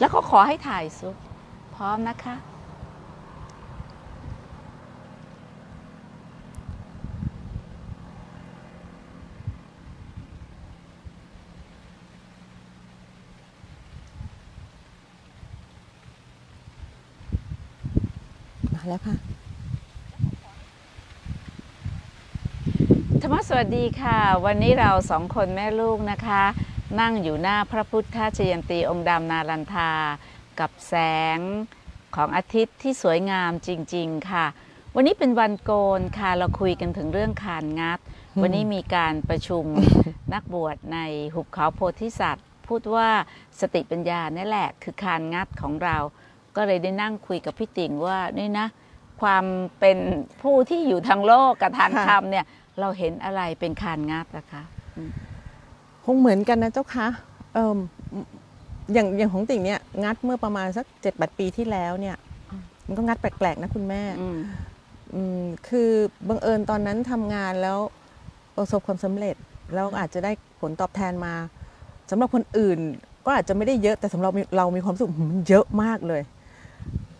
แล้วก็ขอให้ถ่ายซุปพร้อมนะคะมาแล้วค่ะธรรมะสวัสดีค่ะวันนี้เราสองคนแม่ลูกนะคะนั่งอยู่หน้าพระพุทธชยันตีองค์ดำนาลันทากับแสงของอาทิตย์ที่สวยงามจริงๆค่ะวันนี้เป็นวันโกนค่ะเราคุยกันถึงเรื่องคานงัดวันนี้มีการประชุม นักบวชในหุบเขาโพธิสัตว์พูดว่าสติปัญญานี่แหละคือคานงัดของเราก็เลยได้นั่งคุยกับพี่ติ่งว่านี่นะความเป็นผู้ที่อยู่ทางโลกกับทางธรรมเนี่ยเราเห็นอะไรเป็นคานงัดนะคะคงเหมือนกันนะเจ้าคะอย่างของติ่งเนี่ยงัดเมื่อประมาณสัก 7-8 ปีที่แล้วเนี่ยมันก็งัดแปลกๆนะคุณแม่คือบังเอิญตอนนั้นทำงานแล้วประสบความสำเร็จแล้วอาจจะได้ผลตอบแทนมาสำหรับคนอื่นก็อาจจะไม่ได้เยอะแต่สำหรับเรามีความสุขมันเยอะมากเลย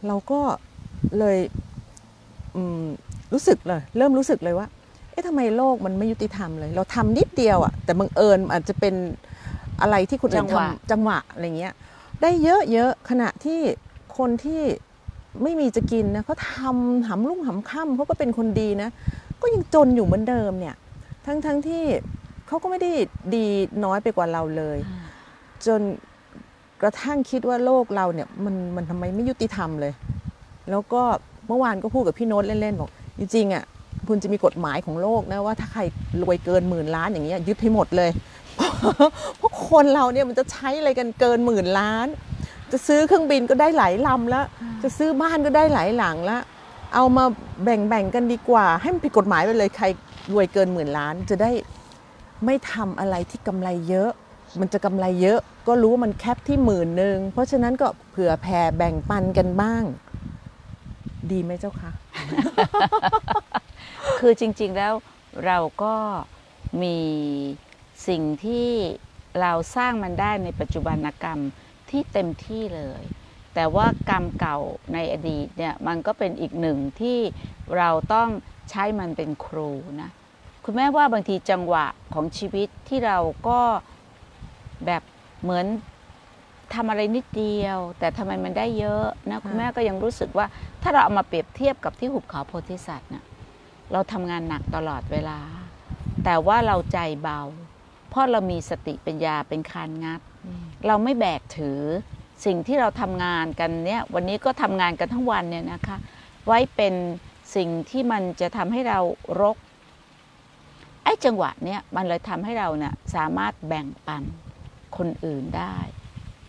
เราก็เลยรู้สึกเลยเริ่มรู้สึกเลยว่าเอ๊ะทำไมโลกมันไม่ยุติธรรมเลยเราทำนิดเดียวอ่ะแต่บังเอิญอาจจะเป็นอะไรที่คนอื่นทำจังหวะอะไรเงี้ยได้เยอะๆขณะที่คนที่ไม่มีจะกินนะเขาทำหำลุ่งหำค่ำเขาก็เป็นคนดีนะก็ยังจนอยู่เหมือนเดิมเนี่ยทั้งที่เขาก็ไม่ได้ดีน้อยไปกว่าเราเลยจนกระทั่งคิดว่าโลกเราเนี่ยมันทำไมไม่ยุติธรรมเลยแล้วก็เมื่อวานก็พูดกับพี่โน้ตเล่นๆบอกจริงๆอ่ะคุณจะมีกฎหมายของโลกนะว่าถ้าใครรวยเกิน10,000,000,000อย่างเงี้ยยึดให้หมดเลยเพราะคนเราเนี่ยมันจะใช้อะไรกันเกิน10,000,000,000จะซื้อเครื่องบินก็ได้หลายลำแล้วจะซื้อบ้านก็ได้หลายหลังแล้วเอามาแบ่งกันดีกว่าให้มันผิดกฎหมายไปเลยใครรวยเกิน10,000,000,000จะได้ไม่ทำอะไรที่กำไรเยอะมันจะกำไรเยอะก็รู้ว่ามันแคปที่10,000เพราะฉะนั้นก็เผื่อแผ่แบ่งปันกันบ้างดีไหมเจ้าคะคือจริงๆแล้วเราก็มีสิ่งที่เราสร้างมันได้ในปัจจุบันกรรมที่เต็มที่เลยแต่ว่ากรรมเก่าในอดีตเนี่ยมันก็เป็นอีกหนึ่งที่เราต้องใช้มันเป็นครูนะคุณแม่ว่าบางทีจังหวะของชีวิตที่เราก็แบบเหมือนทำอะไรนิดเดียวแต่ทำไมมันได้เยอะนะคุณแม่ก็ยังรู้สึกว่าถ้าเราเอามาเปรียบเทียบกับที่หุบเขาโพธิสัตว์เนี่ยเราทำงานหนักตลอดเวลาแต่ว่าเราใจเบาเพราะเรามีสติปัญญาเป็นคานงัดเราไม่แบกถือสิ่งที่เราทำงานกันเนี่ยวันนี้ก็ทำงานกันทั้งวันเนี่ยนะคะไว้เป็นสิ่งที่มันจะทำให้เรารกไอ้จังหวะเนี่ยมันเลยทำให้เราเนี่ยสามารถแบ่งปันคนอื่นได้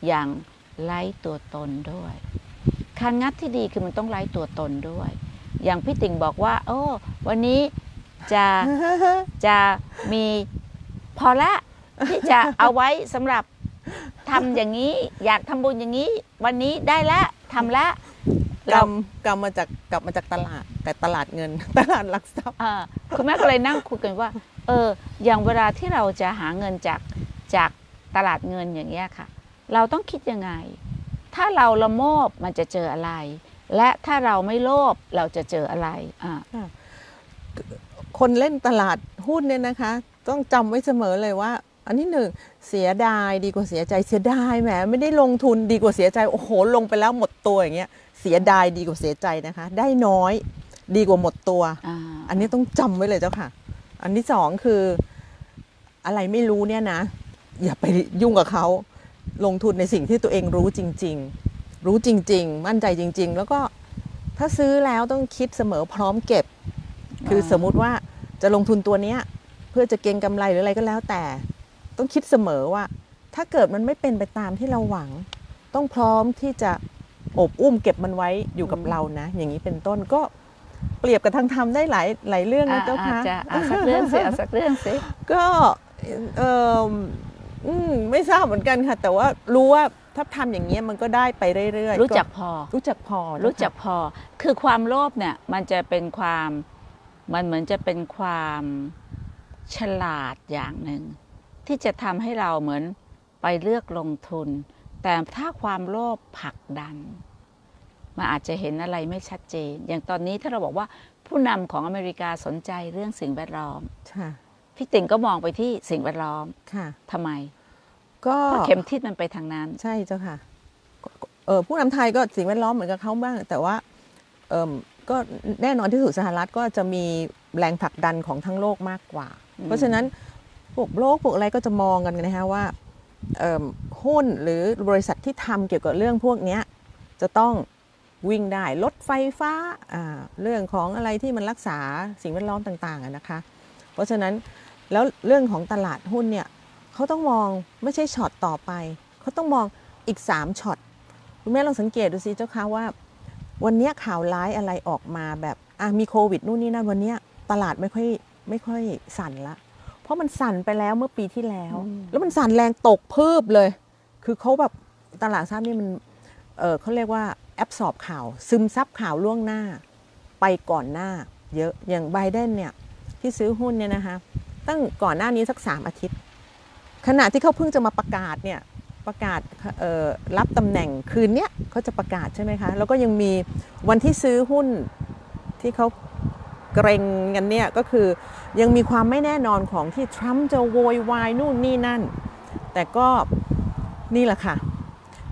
อย่างไร้ตัวตนด้วยคานงัดที่ดีคือมันต้องไร้ตัวตนด้วยอย่างพี่ติ่งบอกว่าโอ้วันนี้จะมีพอละที่จะเอาไว้สำหรับทำอย่างนี้อยากทำบุญอย่างนี้วันนี้ได้ละทำละกลับมาจากตลาดแต่ตลาดเงินตลาดหลักทรัพย์คุณแม่ก็เลยนั่งคุยกันว่าอย่างเวลาที่เราจะหาเงินจากตลาดเงินอย่างเงี้ยค่ะเราต้องคิดยังไงถ้าเราละโมบมันจะเจออะไรและถ้าเราไม่โลภเราจะเจออะไรคนเล่นตลาดหุ้นเนี่ยนะคะต้องจำไว้เสมอเลยว่าอันที่หนึ่งเสียดายดีกว่าเสียใจเสียดายแหมไม่ได้ลงทุนดีกว่าเสียใจโอ้โหลงไปแล้วหมดตัวอย่างเงี้ยเสียดายดีกว่าเสียใจนะคะได้น้อยดีกว่าหมดตัว อันนี้ต้องจำไว้เลยเจ้าค่ะอันที่สองคืออะไรไม่รู้เนี่ยนะอย่าไปยุ่งกับเขาลงทุนในสิ่งที่ตัวเองรู้จริงๆรู้จริงๆมั่นใจจริงๆแล้วก็ถ้าซื้อแล้วต้องคิดเสมอพร้อมเก็บคือสมมุติว่าจะลงทุนตัวเนี้ยเพื่อจะเก็งกำไรหรืออะไรก็แล้วแต่ต้องคิดเสมอว่าถ้าเกิดมันไม่เป็นไปตามที่เราหวังต้องพร้อมที่จะอบอุ้มเก็บมันไว้อยู่กับเรานะอย่างนี้เป็นต้นก็เปรียบกับทางธรรมได้หลายเรื่องนะเจ้าค่ะสักเรื่องสิสักเรื่องสิก็ไม่ทราบเหมือนกันค่ะแต่ว่ารู้ว่าถ้าทำอย่างนี้มันก็ได้ไปเรื่อยๆรู้จักพอคือความโลภเนี่ยมันจะเป็นความมันเหมือนจะเป็นความฉลาดอย่างหนึ่งที่จะทำให้เราเหมือนไปเลือกลงทุน แต่ถ้าความโลภผลักดันมันอาจจะเห็นอะไรไม่ชัดเจนอย่างตอนนี้ถ้าเราบอกว่าผู้นำของอเมริกาสนใจเรื่องสิ่งแวดล้อมพี่ติ๋งก็มองไปที่สิ่งแวดล้อมทำไมก็เข็มทิศมันไปทางนั้นใช่เจ้าค่ะผู้นำไทยก็สิ่งแวดล้อมเหมือนกับเขาบ้างแต่ว่าก็แน่นอนที่สุดสหรัฐก็จะมีแรงผลักดันของทั้งโลกมากกว่าเพราะฉะนั้นพวกโลกพวกอะไรก็จะมองกันนะฮะว่าหุ้นหรือบริษัทที่ทำเกี่ยวกับเรื่องพวกนี้จะต้องวิ่งได้รถไฟฟ้าเรื่องของอะไรที่มันรักษาสิ่งแวดล้อมต่างๆนะคะเพราะฉะนั้นแล้วเรื่องของตลาดหุ้นเนี่ยเขาต้องมองไม่ใช่ช็อตต่อไปเขาต้องมองอีก3ช็อตคุณแม่ลองสังเกตดูสิเจ้าค่ะว่าวันนี้ข่าวร้ายอะไรออกมาแบบมีโควิดนู่นนี่นั่นวันนี้ตลาดไม่ค่อยสั่นละเพราะมันสั่นไปแล้วเมื่อปีที่แล้วแล้วมันสั่นแรงตกเพิ่มเลยคือเขาแบบตลาดซับนี่มันเขาเรียกว่าแอบสอบข่าวซึมซับข่าวล่วงหน้าไปก่อนหน้าเยอะอย่างไบเดนเนี่ยที่ซื้อหุ้นเนี่ยนะคะตั้งก่อนหน้านี้สัก3อาทิตย์ขณะที่เขาเพิ่งจะมาประกาศเนี่ยประกาศรับตำแหน่งคืนเนี้ยเขาจะประกาศใช่ไหมคะแล้วก็ยังมีวันที่ซื้อหุ้นที่เขาเกรงกันเนี่ยก็คือยังมีความไม่แน่นอนของที่ทรัมป์จะโวยวายนู่นนี่นั่นแต่ก็นี่แหละค่ะ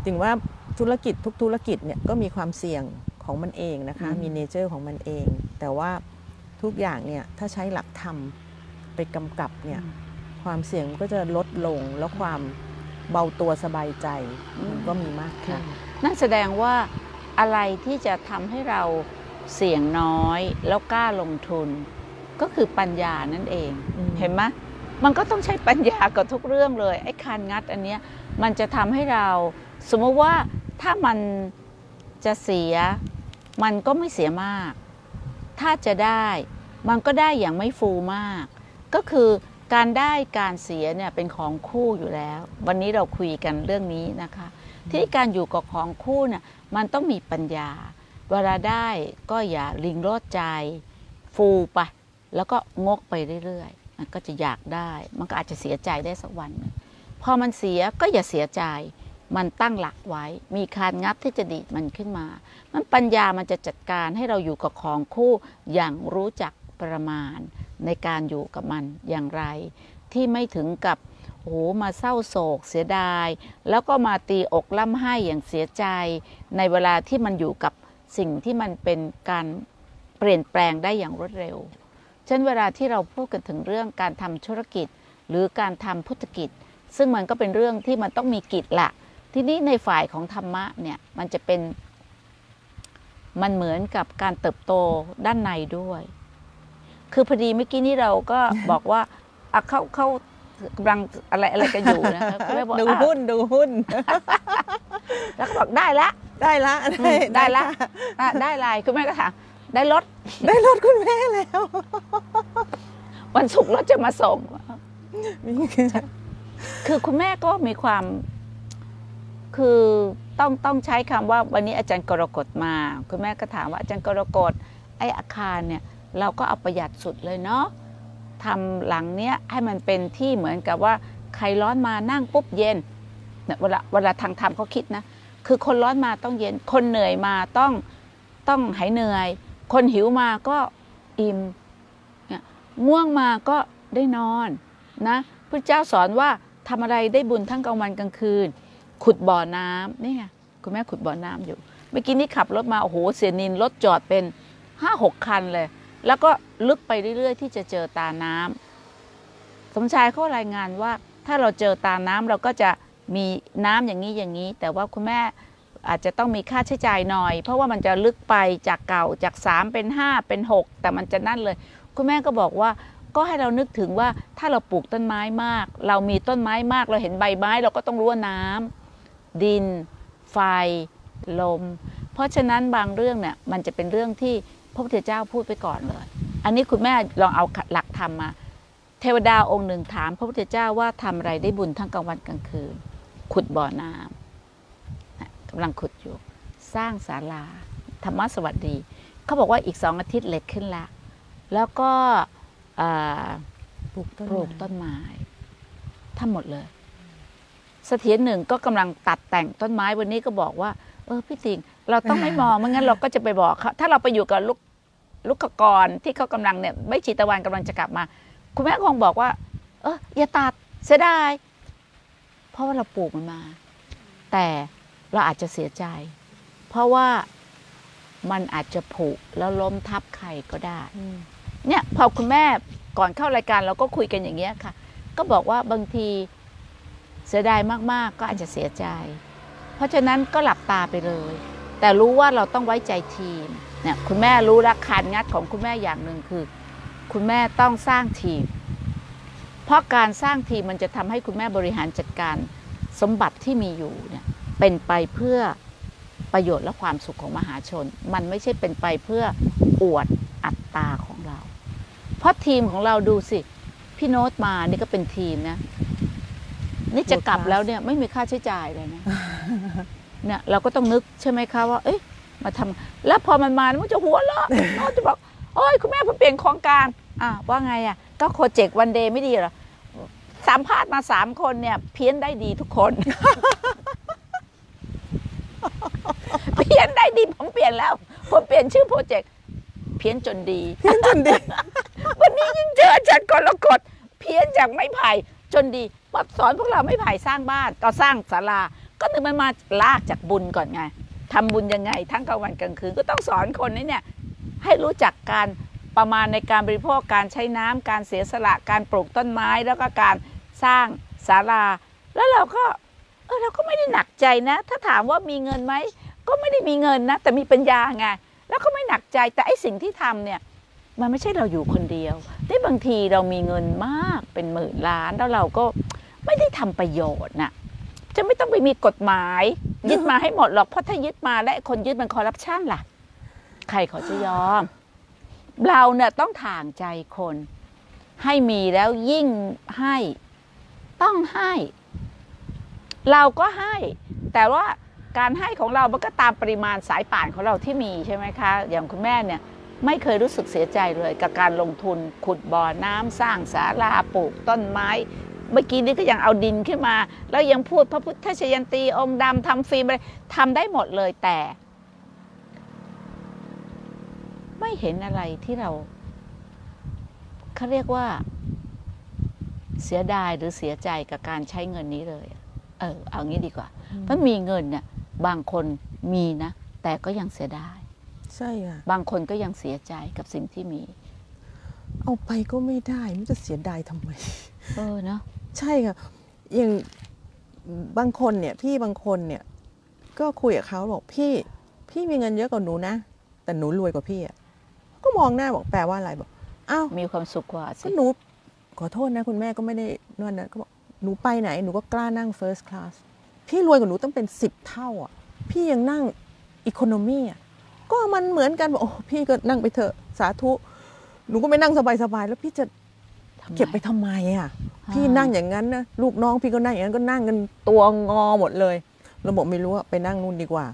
ถึงว่าธุรกิจทุกธุรกิจเนี่ยก็มีความเสี่ยงของมันเองนะคะมีเนเจอร์ของมันเองแต่ว่าทุกอย่างเนี่ยถ้าใช้หลักธรรมไปกำกับเนี่ยความเสี่ยงก็จะลดลงแล้วความเบาตัวสบายใจมันก็มีมากขึ้นนั่นแสดงว่าอะไรที่จะทำให้เราเสี่ยงน้อยแล้วกล้าลงทุนก็คือปัญญานั่นเองเห็นไหมมันก็ต้องใช้ปัญญากับทุกเรื่องเลยไอ้คานงัดอันเนี้ยมันจะทำให้เราสมมติว่าถ้ามันจะเสียมันก็ไม่เสียมากถ้าจะได้มันก็ได้อย่างไม่ฟูมากก็คือการได้การเสียเนี่ยเป็นของคู่อยู่แล้ววันนี้เราคุยกันเรื่องนี้นะคะที่การอยู่กับของคู่เนี่ยมันต้องมีปัญญาเวลาได้ก็อย่าลิงโลดใจฟูไปแล้วก็งกไปเรื่อยๆมันก็จะอยากได้มันก็อาจจะเสียใจได้สักวันพอมันเสียก็อย่าเสียใจมันตั้งหลักไว้มีคานงัดที่จะดีดมันขึ้นมามันปัญญามันจะจัดการให้เราอยู่กับของคู่อย่างรู้จักประมาณในการอยู่กับมันอย่างไรที่ไม่ถึงกับโอ้มาเศร้าโศกเสียดายแล้วก็มาตีอกล่ำไห้อย่างเสียใจในเวลาที่มันอยู่กับสิ่งที่มันเป็นการเปลี่ยนแปลงได้อย่างรวดเร็วเช่นเวลาที่เราพูดกันถึงเรื่องการทำธุรกิจหรือการทำพุทธกิจซึ่งมันก็เป็นเรื่องที่มันต้องมีกิจละที่นี่ในฝ่ายของธรรมะเนี่ยมันจะเป็นมันเหมือนกับการเติบโตด้านในด้วยคือพอดีเมื่อกี้นี้เราก็บอกว่าเขากำลังอะไรกันอยู่นะคะดูหุ้นแล้วก็บอกได้อะไรคุณแม่ก็ถามได้รถคุณแม่แล้ววันศุกร์รถจะมาส่งคือคุณแม่ก็มีความคือต้องใช้คำว่าวันนี้อาจารย์กรกฎมาคุณแม่ก็ถามว่าอาจารย์กรกฎไอ้อาคารเนี่ยเราก็เอาประหยัดสุดเลยเนาะทำหลังเนี้ยให้มันเป็นที่เหมือนกับว่าใครร้อนมานั่งปุ๊บเย็นเนี่ยเวลาทางธรรมเขาคิดนะคือคนร้อนมาต้องเย็นคนเหนื่อยมาต้องหายเหนื่อยคนหิวมาก็อิ่มเนี่ยง่วงมาก็ได้นอนนะพระเจ้าสอนว่าทำอะไรได้บุญทั้งกลางวันกลางคืนขุดบ่อน้ำนี่ไงคุณแม่ขุดบ่อน้ำอยู่เมื่อกี้นี้ขับรถมาโอ้โหเสียนินรถจอดเป็น 5-6 คันเลยแล้วก็ลึกไปเรื่อยๆที่จะเจอตาน้ำสมชายเขารายงานว่าถ้าเราเจอตาน้ำเราก็จะมีน้ำอย่างนี้อย่างนี้แต่ว่าคุณแม่อาจจะต้องมีค่าใช้จ่ายหน่อยเพราะว่ามันจะลึกไปจากเก่าจาก3เป็น5เป็น6แต่มันจะนั่นเลยคุณแม่ก็บอกว่าก็ให้เรานึกถึงว่าถ้าเราปลูกต้นไม้มากเรามีต้นไม้มากเราเห็นใบไม้เราก็ต้องรู้ว่าน้ำดินไฟลมเพราะฉะนั้นบางเรื่องเนี่ยมันจะเป็นเรื่องที่พระพุทธเจ้าพูดไปก่อนเลยอันนี้คุณแม่ลองเอาหลักธรรมมาเทวดาองค์หนึ่งถามพระพุทธเจ้าว่าทำอะไรได้บุญทั้งกลางวันกลางคืนขุดบ่อน้ำกำลังขุดอยู่สร้างศาลาธรรมสวัสดีเขาบอกว่าอีก2อาทิตย์เล็กขึ้นละแล้วก็ปลูกต้นไม้ทั้งหมดเลย เสถียรหนึ่งก็กำลังตัดแต่งต้นไม้วันนี้ก็บอกว่าพี่สิงห์เราต้องไม่มองไม่งั้นเราก็จะไปบอกเขาถ้าเราไปอยู่กับลูกกรที่เขากำลังเนี่ยใบชีตะวันกำลังจะกลับมาคุณแม่คงบอกว่าอย่าตัดเสียดายเพราะว่าเราปลูกมันมาแต่เราอาจจะเสียใจเพราะว่ามันอาจจะผุแล้วล้มทับใครก็ได้เนี่ยพอคุณแม่ก่อนเข้ารายการเราก็คุยกันอย่างเงี้ยค่ะก็บอกว่าบางทีเสียดายมากๆก็อาจจะเสียใจเพราะฉะนั้นก็หลับตาไปเลยแต่รู้ว่าเราต้องไว้ใจทีมเนี่ยคุณแม่รู้ละคานงัดของคุณแม่อย่างหนึ่งคือคุณแม่ต้องสร้างทีมเพราะการสร้างทีมมันจะทำให้คุณแม่บริหารจัดการสมบัติที่มีอยู่เนี่ยเป็นไปเพื่อประโยชน์และความสุขของมหาชนมันไม่ใช่เป็นไปเพื่ออวดอัตตาของเราเพราะทีมของเราดูสิพี่โน้ตมานี่ก็เป็นทีมนะนี่จะกลับแล้วเนี่ยไม่มีค่าใช้จ่ายเลยนะเนี่ยเราก็ต้องนึกใช่ไหมคะว่าเอ๊ะมาทำแล้วพอมันมามันจะหัวเราะโน้ตจะบอกโอ้ยคุณแม่เพิ่งเปลี่ยนโครงการว่าไงอ่ะก็โปรเจกต์วันเดย์ไม่ดีเหรอสัมภาษณ์มา3 คนเนี่ยเพี้ยนได้ดีทุกคนเพี้ยนได้ดีผมเปลี่ยนแล้วผมเปลี่ยนชื่อโปรเจกต์เพี้ยนจนดีเพี้ยนจนดีวันนี้ยิ่งเจออาจารย์กรกฎเพี้ยนจากไม้ไผ่จนดีมาสอนพวกเราไม้ไผ่สร้างบ้านก็สร้างศาลาก็ถึงมันมาลากจากบุญก่อนไงทำบุญยังไงทั้งกลางวันกลางคืนก็ต้องสอนคนนี้เนี่ยให้รู้จักการประมาณในการบริโภคการใช้น้ำการเสียสละการปลูกต้นไม้แล้วก็การสร้างศาลาแล้วเราก็ไม่ได้หนักใจนะถ้าถามว่ามีเงินไหมก็ไม่ได้มีเงินนะแต่มีปัญญาไงแล้วก็ไม่หนักใจแต่ไอ้สิ่งที่ทำเนี่ยมันไม่ใช่เราอยู่คนเดียวได้บางทีเรามีเงินมากเป็น10,000 ล้านแล้วเราก็ไม่ได้ทำประโยชน์น่ะจะไม่ต้องไปมีกฎหมายยึดมาให้หมดหรอกเพราะถ้ายึดมาและคนยึดมันคอร์รัปชันล่ะใครเขาจะยอมเราเนี่ยต้องถ่างใจคนให้มีแล้วยิ่งให้ต้องให้เราก็ให้แต่ว่าการให้ของเรามันก็ตามปริมาณสายป่านของเราที่มีใช่ไหมคะอย่างคุณแม่เนี่ยไม่เคยรู้สึกเสียใจเลยกับการลงทุนขุดบ่อน้ำสร้างศาลาปลูกต้นไม้เมื่อกี้นี้ก็ยังเอาดินขึ้นมาแล้วยังพูดพระพุทธชยันตีองค์ดำทำฟิล์มอะไรทำได้หมดเลยแต่ไม่เห็นอะไรที่เราเขาเรียกว่าเสียดายหรือเสียใจกับการใช้เงินนี้เลยเอางี้ดีกว่าเพราะมีเงินเนี่ยบางคนมีนะแต่ก็ยังเสียดายใช่ค่ะบางคนก็ยังเสียใจกับสิ่งที่มีเอาไปก็ไม่ได้ไม่จะเสียดายทำไมเนาะใช่ค่ะอย่างบางคนเนี่ยพี่บางคนเนี่ยก็คุยกับเขาบอกพี่มีเงินเยอะกว่าหนูนะแต่หนูรวยกว่าพี่อ่ะก็มองหน้าบอกแปลว่าอะไรบอกอ้าวมีความสุขกว่าสิหนูขอโทษนะคุณแม่ก็ไม่ได้นั่นนะก็บอกหนูไปไหนหนูก็กล้านั่ง first class พี่รวยกว่าหนูต้องเป็น10 เท่าอ่ะพี่ยังนั่ง economy อ่ะก็มันเหมือนกันบอกโอ้พี่ก็นั่งไปเถอะสาธุหนูก็ไม่นั่งสบายๆแล้วพี่จะเก็บไปทำไมอ่ะพี่นั่งอย่างนั้นนะลูกน้องพี่ก็นั่งอย่างนั้นก็นั่งกันตัวงอหมดเลยเราบอกไม่รู้ไปนั่งนู่นดีกว่า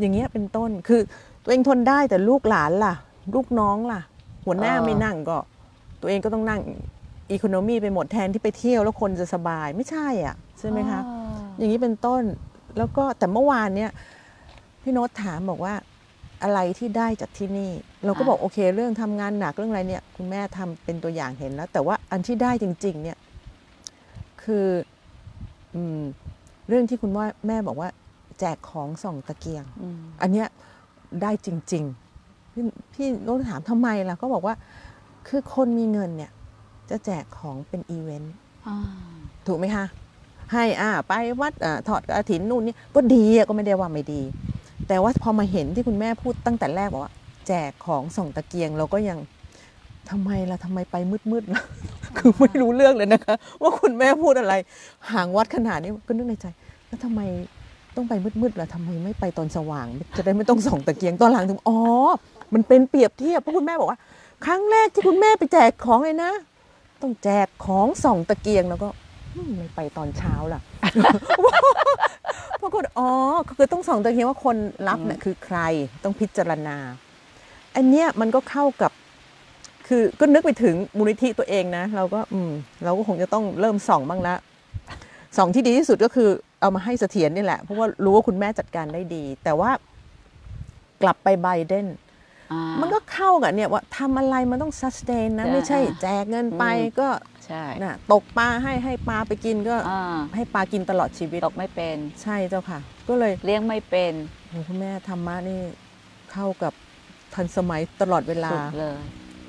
อย่างเงี้ยเป็นต้นคือตัวเองทนได้แต่ลูกหลานล่ะลูกน้องล่ะหัวหน้าไม่นั่งก็ตัวเองก็ต้องนั่งอีโคโนมีไปหมดแทนที่ไปเที่ยวแล้วคนจะสบายไม่ใช่อ่ะใช่ไหมคะอย่างนี้เป็นต้นแล้วก็แต่เมื่อวานเนี้ยพี่โน้ตถามบอกว่าอะไรที่ได้จากที่นี่เราก็บอกโอเคเรื่องทำงานหนักเรื่องอะไรเนี่ยคุณแม่ทำเป็นตัวอย่างเห็นแล้วแต่ว่าอันที่ได้จริงๆเนี่ยคือเรื่องที่คุณแม่บอกว่าแจกของส่องตะเกียงอันเนี้ยได้จริงๆพี่โน้ตถามทำไมล่ะก็บอกว่าคือคนมีเงินเนี่ยจะแจกของเป็นอีเวนต์ถูกไหมคะให้ไปวัดถอดกฐินนู่นนี่ก็ดีก็ไม่ได้ว่าไม่ดีแต่ว่าพอมาเห็นที่คุณแม่พูดตั้งแต่แรกบอกว่าแจกของส่องตะเกียงเราก็ยังทำไมล่ะทำไมไปมืดๆล่ะคือไม่รู้เรื่องเลยนะคะว่าคุณแม่พูดอะไรห่างวัดขนาดนี้ก็นึกในใจแล้วทำไมต้องไปมืดๆล่ะทำไมไม่ไปตอนสว่างจะได้ไม่ต้องส่องตะเกียงตอนหลังถึงมันเป็นเปรียบเทียบเพราะคุณแม่บอกว่าครั้งแรกที่คุณแม่ไปแจกของเลยนะต้องแจกของส่องตะเกียงแล้วก็ไม่ไปตอนเช้าล่ะปรากฏคือต้องส่องตะเกียงว่าคนรับเนี่ยคือใครต้องพิจารณาอันเนี้ยมันก็เข้ากับคือก็นึกไปถึงมูลนิธิตัวเองนะเราก็คงจะต้องเริ่มส่องบ้างละส่องที่ดีที่สุดก็คือ เอามาให้เสถียรนี่แหละเพราะว่ารู้ว่าคุณแม่จัดการได้ดีแต่ว่ากลับไปไบเดนมันก็เข้ากับเนี่ยว่าทำอะไรมันต้องซัสเทนนะไม่ใช่แจกเงินไปก็นะตกปลาให้ปลาไปกินก็ให้ปลากินตลอดชีวิตตกไม่เป็นใช่เจ้าค่ะก็เลยเลี้ยงไม่เป็นโอ้คุณแม่ธรรมะนี่เข้ากับทันสมัยตลอดเวลาสุดเลย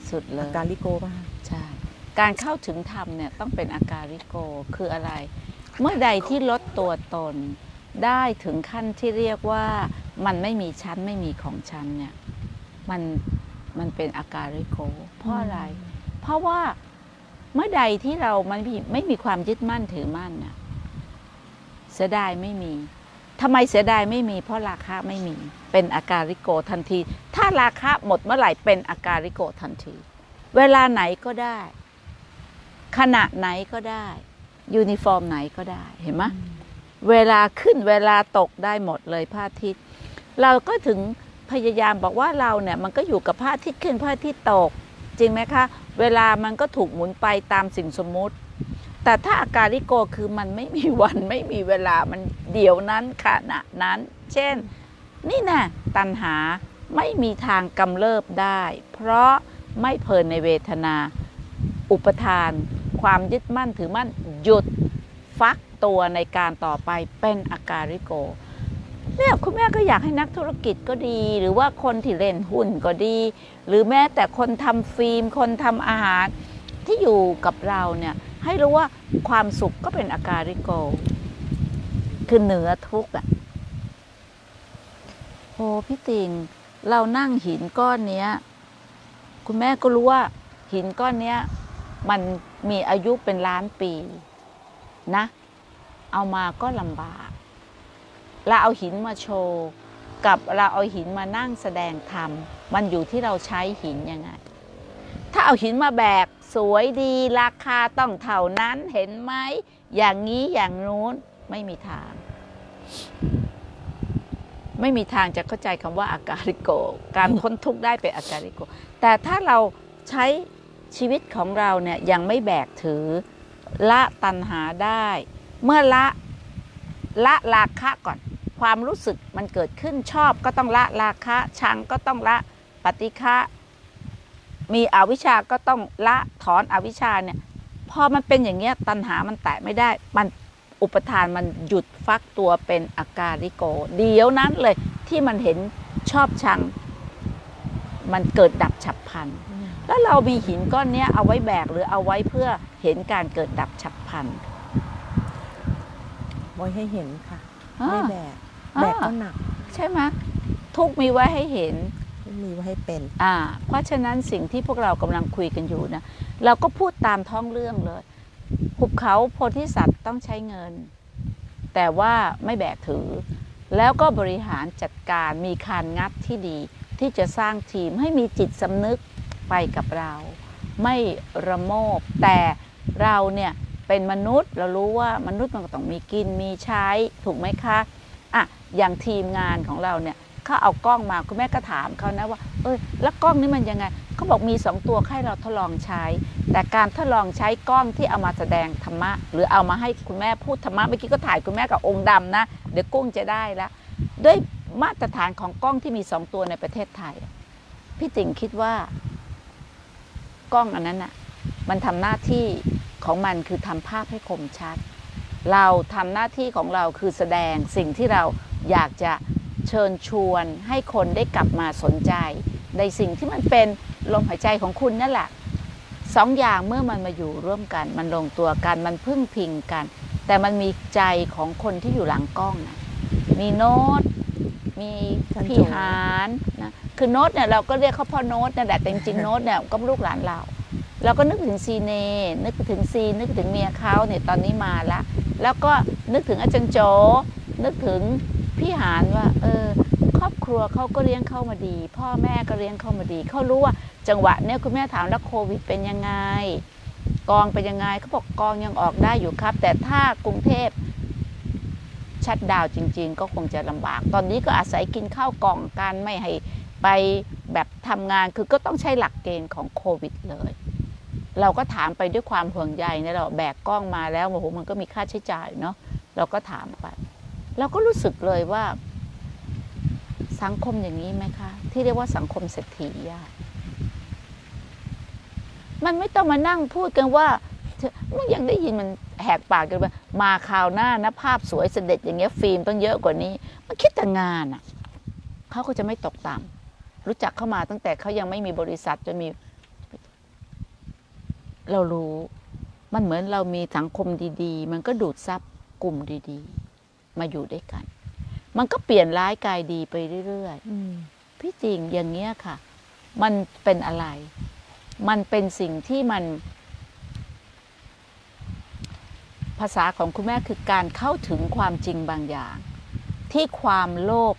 สุดเลยอาการลิโกบ้างใช่การเข้าถึงธรรมเนี่ยต้องเป็นอาการลิโกคืออะไรเมื่อใดที่ลดตัวตนได้ถึงขั้นที่เรียกว่ามันไม่มีชั้นไม่มีของชั้นเนี่ยมันเป็นอาการลิโกเพราะอะไรเพราะว่าเมื่อใดที่เราไม่มีความยึดมั่นถือมั่นเนี่ยเสียดายไม่มีทำไมเสียดายไม่มีเพราะราคะไม่มีเป็นอาการลิโกทันทีถ้าราคะหมดเมื่อไหร่เป็นอาการลิโกทันทีเวลาไหนก็ได้ขณะไหนก็ได้ยูนิฟอร์มไหนก็ได้เห็นไหมเวลาขึ้นเวลาตกได้หมดเลยพระอาทิตย์เราก็ถึงพยายามบอกว่าเราเนี่ยมันก็อยู่กับพระอาทิตย์ขึ้นพระอาทิตย์ตกจริงไหมคะเวลามันก็ถูกหมุนไปตามสิ่งสมมุติแต่ถ้าอาการลิโกคือมันไม่มีวันไม่มีเวลามันเดี๋ยวนั้นขณะนั้นเช่นนี่นะตัณหาไม่มีทางกำเริบได้เพราะไม่เพลินในเวทนาอุปทานความยึดมั่นถือมั่นหยุดฟักตัวในการต่อไปเป็นอาการลิโกเนี่ยคุณแม่ก็อยากให้นักธุรกิจก็ดีหรือว่าคนที่เล่นหุ้นก็ดีหรือแม้แต่คนทำฟิล์มคนทำอาหารที่อยู่กับเราเนี่ยให้รู้ว่าความสุขก็เป็นอาการลิโกคือเหนือทุกข์อ่ะโอ้พี่ติงเรานั่งหินก้อนเนี้ยคุณแม่ก็รู้ว่าหินก้อนเนี้ยมันมีอายุเป็นล้านปีนะเอามาก็ลำบากเราเอาหินมาโชว์กับเราเอาหินมานั่งแสดงธรรมมันอยู่ที่เราใช้หินยังไงถ้าเอาหินมาแบกสวยดีราคาต้องเท่านั้นเห็นไหมอย่างนี้อย่างนู้นไม่มีทางไม่มีทางจะเข้าใจคำว่าอาการลิโกการพ้นทุกข์ได้เป็นอาการลิโกแต่ถ้าเราใช้ชีวิตของเราเนี่ยยังไม่แบกถือละตัณหาได้เมื่อละราคะก่อนความรู้สึกมันเกิดขึ้นชอบก็ต้องละราคะชังก็ต้องละปฏิฆะมีอวิชชาก็ต้องละถอนอวิชชาเนี่ยพอมันเป็นอย่างเงี้ยตัณหามันแตะไม่ได้มันอุปทานมันหยุดฟักตัวเป็นอาการลิโกเดี๋ยวนั้นเลยที่มันเห็นชอบชังมันเกิดดับฉับพลันแล้วเรามีหินก้อนนี้เอาไว้แบกหรือเอาไว้เพื่อเห็นการเกิดดับฉับพลันไว้ให้เห็นค่ะไม่แบกก็หนักใช่ไหมทุกมีไว้ให้เห็นมีไว้ให้เป็นเพราะฉะนั้นสิ่งที่พวกเรากำลังคุยกันอยู่นะเราก็พูดตามท้องเรื่องเลยหุบเขาโพธิสัตว์ต้องใช้เงินแต่ว่าไม่แบกถือแล้วก็บริหารจัดการมีคานงัดที่ดีที่จะสร้างทีมให้มีจิตสำนึกไปกับเราไม่ระโมบแต่เราเนี่ยเป็นมนุษย์เรารู้ว่ามนุษย์มันก็ต้องมีกินมีใช้ถูกไหมคะอ่ะอย่างทีมงานของเราเนี่ยเขาเอากล้องมาคุณแม่ก็ถามเขานะว่าแล้วกล้องนี้มันยังไงเขาบอกมี2ตัวให้เราทดลองใช้แต่การทดลองใช้กล้องที่เอามาแสดงธรรมะหรือเอามาให้คุณแม่พูดธรรมะเมื่อกี้ก็ถ่ายคุณแม่กับองค์ดำนะเดี๋ยวกุ้งจะได้ละด้วยมาตรฐานของกล้องที่มี2ตัวในประเทศไทยพี่ติ๋งคิดว่ากล้องอันนั้นน่ะมันทำหน้าที่ของมันคือทำภาพให้คมชัดเราทำหน้าที่ของเราคือแสดงสิ่งที่เราอยากจะเชิญชวนให้คนได้กลับมาสนใจในสิ่งที่มันเป็นลมหายใจของคุณนั่นแหละสองอย่างเมื่อมันมาอยู่ร่วมกันมันลงตัวกันมันพึ่งพิงกันแต่มันมีใจของคนที่อยู่หลังกล้องนะมีโน้ตมีพี่หานนะคือโน้ตเนี่ยเราก็เรียกเขาพ่อโน้ตนะแต่จริงๆโน้ตเนี่ยก็ลูกหลานเราก็นึกถึงซีเนนึกถึงซีนึกถึงเมียเขาเนี่ยตอนนี้มาละแล้วก็นึกถึงอาจารย์โจนึกถึงพี่หานว่าครอบครัวเขาก็เลี้ยงเข้ามาดีพ่อแม่ก็เลี้ยงเข้ามาดีเขารู้ว่าจังหวะเนี่ยคุณแม่ถามแล้วโควิดเป็นยังไงกองเป็นยังไงเขาบอกกองยังออกได้อยู่ครับแต่ถ้ากรุงเทพชัดดาวจริงๆก็คงจะลำบากตอนนี้ก็อาศัยกินข้าวกล่องกันไม่ให้ไปแบบทำงานคือก็ต้องใช้หลักเกณฑ์ของโควิดเลยเราก็ถามไปด้วยความห่วงใยนะเราแบกกล้องมาแล้วโอ้โหมันก็มีค่าใช้จ่ายเนาะ เราก็ถามไปเราก็รู้สึกเลยว่าสังคมอย่างนี้ไหมคะที่เรียกว่าสังคมเศรษฐียากมันไม่ต้องมานั่งพูดกันว่ามันยังได้ยินมันแหกปากกันว่ามาคราวหน้านะภาพสวยเสด็จอย่างเงี้ยฟิล์มต้องเยอะกว่านี้มันคิดแต่งานอ่ะเขาก็จะไม่ตกต่ำรู้จักเข้ามาตั้งแต่เขายังไม่มีบริษัทจนมีเรารู้มันเหมือนเรามีสังคมดีๆมันก็ดูดซับกลุ่มดีๆมาอยู่ด้วยกันมันก็เปลี่ยนร้ายกายดีไปเรื่อยๆพี่จริงอย่างเงี้ยค่ะมันเป็นอะไรมันเป็นสิ่งที่มันภาษาของคุณแม่คือการเข้าถึงความจริงบางอย่างที่ความโลภ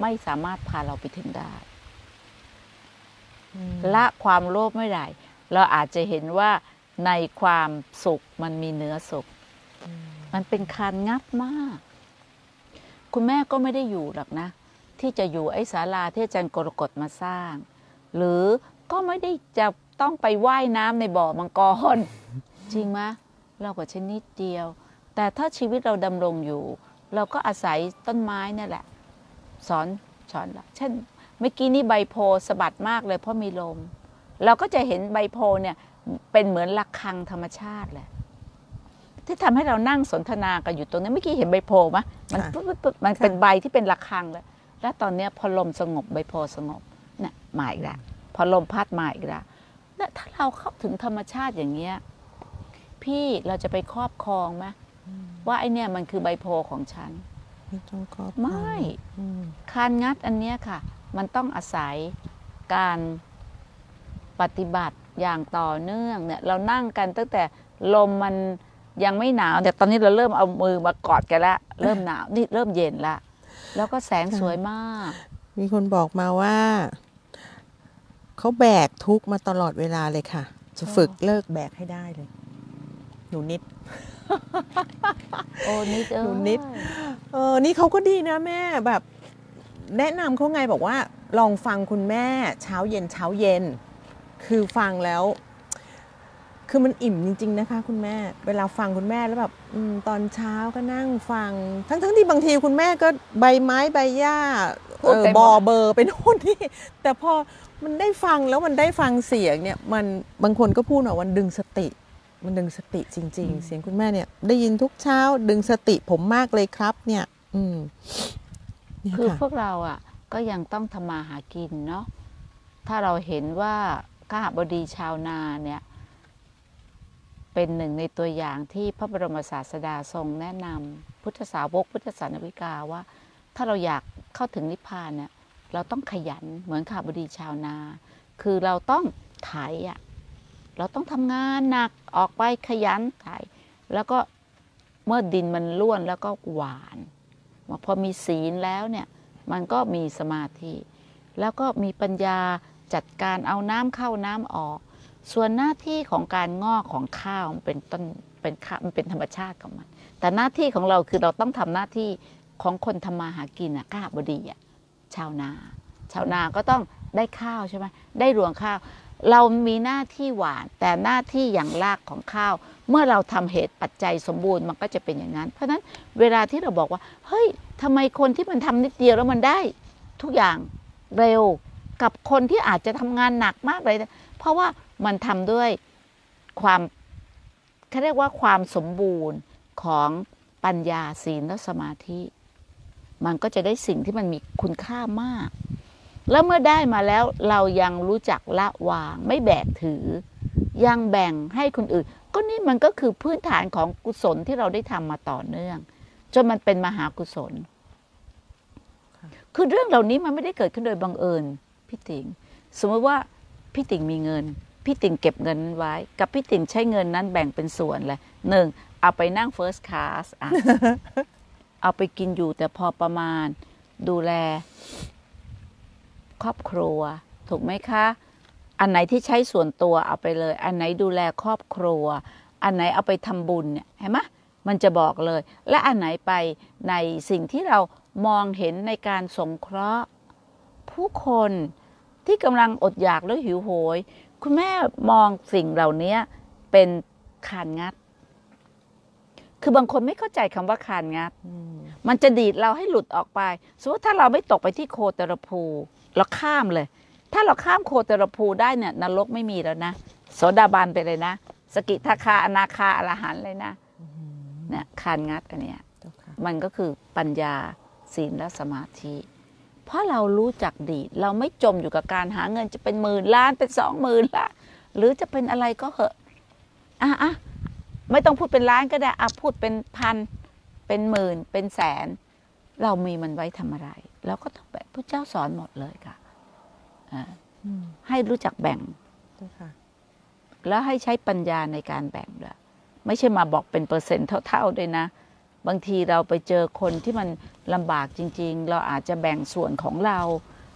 ไม่สามารถพาเราไปถึงได้ละความโลภไม่ได้เราอาจจะเห็นว่าในความสุขมันมีเนื้อสุขมันเป็นคานงับมากคุณแม่ก็ไม่ได้อยู่หรอกนะที่จะอยู่ไอ้ศาลาที่อาจารย์กรกฎมาสร้างหรือก็ไม่ได้จะต้องไปว่ายน้ำในบ่อมังกรจริงไหมเราก็ชนิดเดียวแต่ถ้าชีวิตเราดำรงอยู่เราก็อาศัยต้นไม้นี่แหละสอนละเช่นเมื่อกี้นี่ใบโพสะบัดมากเลยเพราะมีลมเราก็จะเห็นใบโพเนี่ยเป็นเหมือนระฆังธรรมชาติแหละที่ทำให้เรานั่งสนทนากันอยู่ตรงนี้เมื่อกี้เห็นใบโพไหมมันปุ๊บมันเป็นใบที่เป็นระฆังแล้วและตอนนี้พอลมสงบใบโพสงบเนี่ยมาอีกแล้วพอลมพัดมาอีกแล้วและถ้าเราเข้าถึงธรรมชาติอย่างเงี้ยพี่เราจะไปครอบครองไหมว่าไอเนี่ยมันคือใบโพของฉันไม่คานงัดอันเนี้ยค่ะมันต้องอาศัยการปฏิบัติอย่างต่อเนื่องเนี่ยเรานั่งกันตั้งแต่ลมมันยังไม่หนาวแต่ตอนนี้เราเริ่มเอามือมากอดกันแล้วเริ่มหนาวนี่เริ่มเย็นละแล้วก็แสงสวยมากมีคนบอกมาว่าเขาแบกทุกข์มาตลอดเวลาเลยค่ะจะฝึกเลิกแบกให้ได้เลยหนูนิดโอ้นิดหนูนิดนี่เขาก็ดีนะแม่แบบแนะนำเขาไงบอกว่าลองฟังคุณแม่เช้าเย็นคือฟังแล้วคือมันอิ่มจริงๆนะคะคุณแม่เวลาฟังคุณแม่แล้วแบบตอนเช้าก็นั่งฟังทั้งที่บางทีคุณแม่ก็ใบไม้ใบหญ้าบอเบอร์ไปโน่นนี่แต่พอมันได้ฟังแล้วมันได้ฟังเสียงเนี่ยมันบางคนก็พูดว่ามันดึงสติจริงๆเสียงคุณแม่เนี่ยได้ยินทุกเช้าดึงสติผมมากเลยครับเนี่ยคือพวกเราอ่ะก็ยังต้องทำมาหากินเนาะถ้าเราเห็นว่าข้าบดีชาวนาเนี่ยเป็นหนึ่งในตัวอย่างที่พระบรมศาสดาทรงแนะนำพุทธสาวกพุทธศาสนิกาว่าถ้าเราอยากเข้าถึงนิพพานเนี่ยเราต้องขยันเหมือนข้าบดีชาวนาคือเราต้องไถอ่ะเราต้องทำงานหนักออกไปขยันไถแล้วก็เมื่อดินมันร่วนแล้วก็หวานพอมีศีลแล้วเนี่ยมันก็มีสมาธิแล้วก็มีปัญญาจัดการเอาน้ำเข้าน้ำออกส่วนหน้าที่ของการงอกของข้าวมันเป็นต้นเป็นข้าวมันเป็นธรรมชาติของมันแต่หน้าที่ของเราคือเราต้องทำหน้าที่ของคนทำมาหากินอ่ะข้าบดีอ่ะชาวนาก็ต้องได้ข้าวใช่ไหมได้รวงข้าวเรามีหน้าที่หวานแต่หน้าที่อย่างรากของข้าวเมื่อเราทำเหตุปัจจัยสมบูรณ์มันก็จะเป็นอย่างนั้นเพราะฉะนั้นเวลาที่เราบอกว่าเฮ้ยทำไมคนที่มันทำนิดเดียวแล้วมันได้ทุกอย่างเร็วกับคนที่อาจจะทำงานหนักมากเลยเพราะว่ามันทำด้วยความเขาเรียกว่าความสมบูรณ์ของปัญญาศีลและสมาธิมันก็จะได้สิ่งที่มันมีคุณค่ามากแล้วเมื่อได้มาแล้วเรายังรู้จักละวางไม่แบกถือยังแบ่งให้คนอื่นก็นี่มันก็คือพื้นฐานของกุศลที่เราได้ทำมาต่อเนื่องจนมันเป็นมหากุศลคือเรื่องเหล่านี้มันไม่ได้เกิดขึ้นโดยบังเอิญพี่ติ๋งสมมติว่าพี่ติ๋งมีเงินพี่ติ๋งเก็บเงินไว้กับพี่ติ๋งใช้เงินนั้นแบ่งเป็นส่วนเลยหนึ่งเอาไปนั่ง first class เอาไปกินอยู่แต่พอประมาณดูแลครอบครัวถูกไหมคะอันไหนที่ใช้ส่วนตัวเอาไปเลยอันไหนดูแลครอบครัวอันไหนเอาไปทำบุญเนี่ยเห็นไหมมันจะบอกเลยและอันไหนไปในสิ่งที่เรามองเห็นในการสงเคราะห์ผู้คนที่กำลังอดอยากหรือหิวโหยคุณแม่มองสิ่งเหล่านี้เป็นคานงัด คือบางคนไม่เข้าใจคำว่าคานงัดมันจะดีดเราให้หลุดออกไปสมมติถ้าเราไม่ตกไปที่โคตรภูเราข้ามเลยถ้าเราข้ามโคตรภูได้เนี่ยนรกไม่มีแล้วนะโสดาบันไปเลยนะสกิทาคาอนาคาอรหันต์เลยนะเนี่ยคานงัดอันเนี้ยมันก็คือปัญญาศีลและสมาธิเพราะเรารู้จักดีเราไม่จมอยู่กับการหาเงินจะเป็น10,000,000,000เป็น20,000,000,000หรือจะเป็นอะไรก็เหอะอ่ะไม่ต้องพูดเป็นล้านก็ได้อ่ะพูดเป็นพันเป็นหมื่นเป็นแสนเรามีมันไว้ทำอะไรเราก็ต้องแบ่งพระเจ้าสอนหมดเลยค่ะให้รู้จักแบ่งแล้วให้ใช้ปัญญาในการแบ่งด้วยไม่ใช่มาบอกเป็นเปอร์เซ็นต์เท่าๆด้วยนะบางทีเราไปเจอคนที่มันลำบากจริงๆเราอาจจะแบ่งส่วนของเรา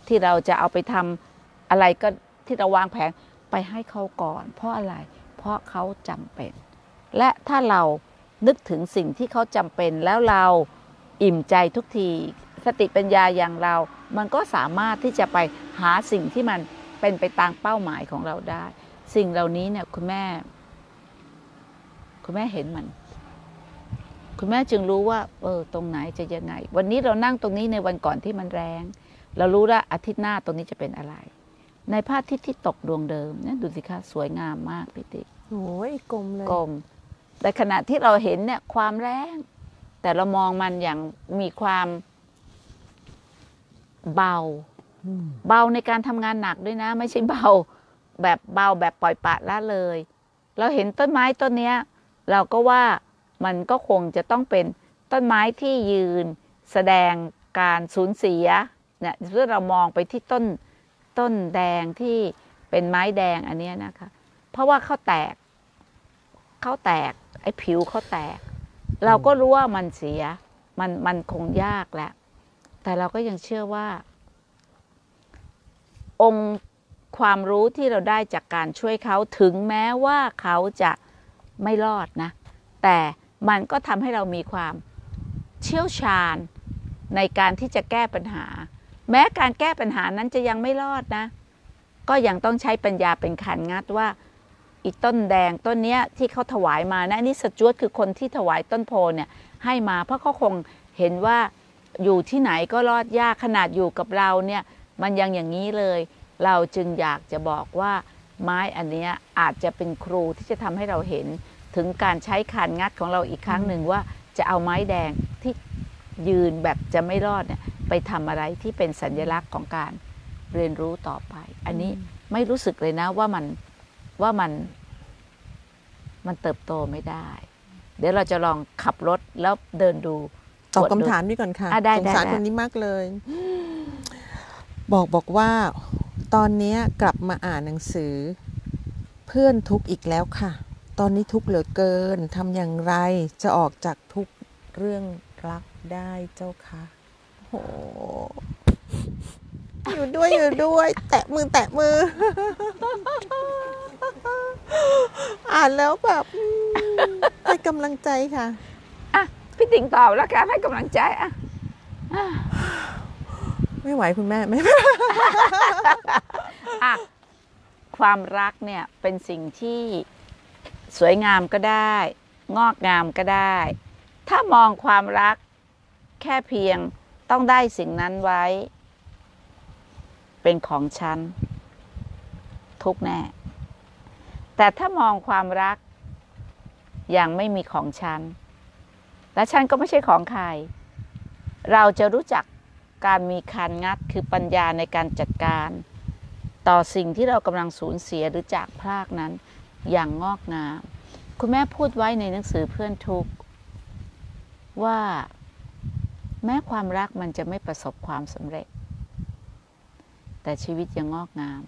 ที่เราจะเอาไปทำอะไรก็ที่เราวางแผนไปให้เขาก่อนเพราะอะไรเพราะเขาจำเป็นและถ้าเรานึกถึงสิ่งที่เขาจำเป็นแล้วเราอิ่มใจทุกทีสติปัญญาอย่างเรามันก็สามารถที่จะไปหาสิ่งที่มันเป็นไปตามเป้าหมายของเราได้สิ่งเหล่านี้เนี่ยคุณแม่เห็นมันคุณแม่จึงรู้ว่าตรงไหนจะยังไงวันนี้เรานั่งตรงนี้ในวันก่อนที่มันแรงเรารู้ว่าอาทิตย์หน้าตรงนี้จะเป็นอะไรในพระอาทิตย์ที่ตกดวงเดิมเนี่ยดูสิคะสวยงามมากพี่ติ๊กโอ้ยกลมเลยกลมแต่ขณะที่เราเห็นเนี่ยความแรงแต่เรามองมันอย่างมีความเบาเบาในการทำงานหนักด้วยนะไม่ใช่เบาแบบปล่อยปละละเลยเราเห็นต้นไม้ต้นนี้เราก็ว่ามันก็คงจะต้องเป็นต้นไม้ที่ยืนแสดงการสูญเสียเนี่ยเมื่อเรามองไปที่ต้นแดงที่เป็นไม้แดงอันนี้นะคะเพราะว่าเขาแตกไอ้ผิวเขาแตกเราก็รู้ว่ามันเสียมันคงยากแหละแต่เราก็ยังเชื่อว่าองค์ความรู้ที่เราได้จากการช่วยเขาถึงแม้ว่าเขาจะไม่รอดนะแต่มันก็ทำให้เรามีความเชี่ยวชาญในการที่จะแก้ปัญหาแม้การแก้ปัญหานั้นจะยังไม่รอดนะก็ยังต้องใช้ปัญญาเป็นคานงัดว่าอีต้นแดงต้นเนี้ยที่เขาถวายมานะนี่สจ๊วตคือคนที่ถวายต้นโพเนี่ยให้มาเพราะเขาคงเห็นว่าอยู่ที่ไหนก็รอดยากขนาดอยู่กับเราเนี่ยมันยังอย่างนี้เลยเราจึงอยากจะบอกว่าไม้อันเนี้ยอาจจะเป็นครูที่จะทำให้เราเห็นถึงการใช้คานงัดของเราอีกครั้งหนึ่งว่าจะเอาไม้แดงที่ยืนแบบจะไม่รอดเนี่ยไปทำอะไรที่เป็นสัญลักษณ์ของการเรียนรู้ต่อไปอันนี้ไม่รู้สึกเลยนะว่ามันเติบโตไม่ได้เดี๋ยวเราจะลองขับรถแล้วเดินดูตอบคำถามนี้ก่อนค่ะสงสารคนนี้มากเลยบอกว่าตอนนี้กลับมาอ่านหนังสือเพื่อนทุกข์อีกแล้วค่ะตอนนี้ทุกข์เหลือเกินทำอย่างไรจะออกจากทุกข์เรื่องรักได้เจ้าค่ะโอ้อยู่ด้วยแตะมืออ่านแล้วแบบให้กำลังใจค่ะอ่ะพี่ติ๋งตอบแล้วค่ะให้กำลังใจอ่ะไม่ไหวคุณแม่ไม่ไหวอ่ะความรักเนี่ยเป็นสิ่งที่สวยงามก็ได้งอกงามก็ได้ถ้ามองความรักแค่เพียงต้องได้สิ่งนั้นไว้เป็นของฉันทุกแน่แต่ถ้ามองความรักอย่างไม่มีของฉันและฉันก็ไม่ใช่ของใครเราจะรู้จักการมีคานงัดคือปัญญาในการจัดการต่อสิ่งที่เรากำลังสูญเสียหรือจากพรากนั้นอย่างงอกงามคุณแม่พูดไว้ในหนังสือเพื่อนทุกข์ว่าแม้ความรักมันจะไม่ประสบความสำเร็จแต่ชีวิตยังงอกงาม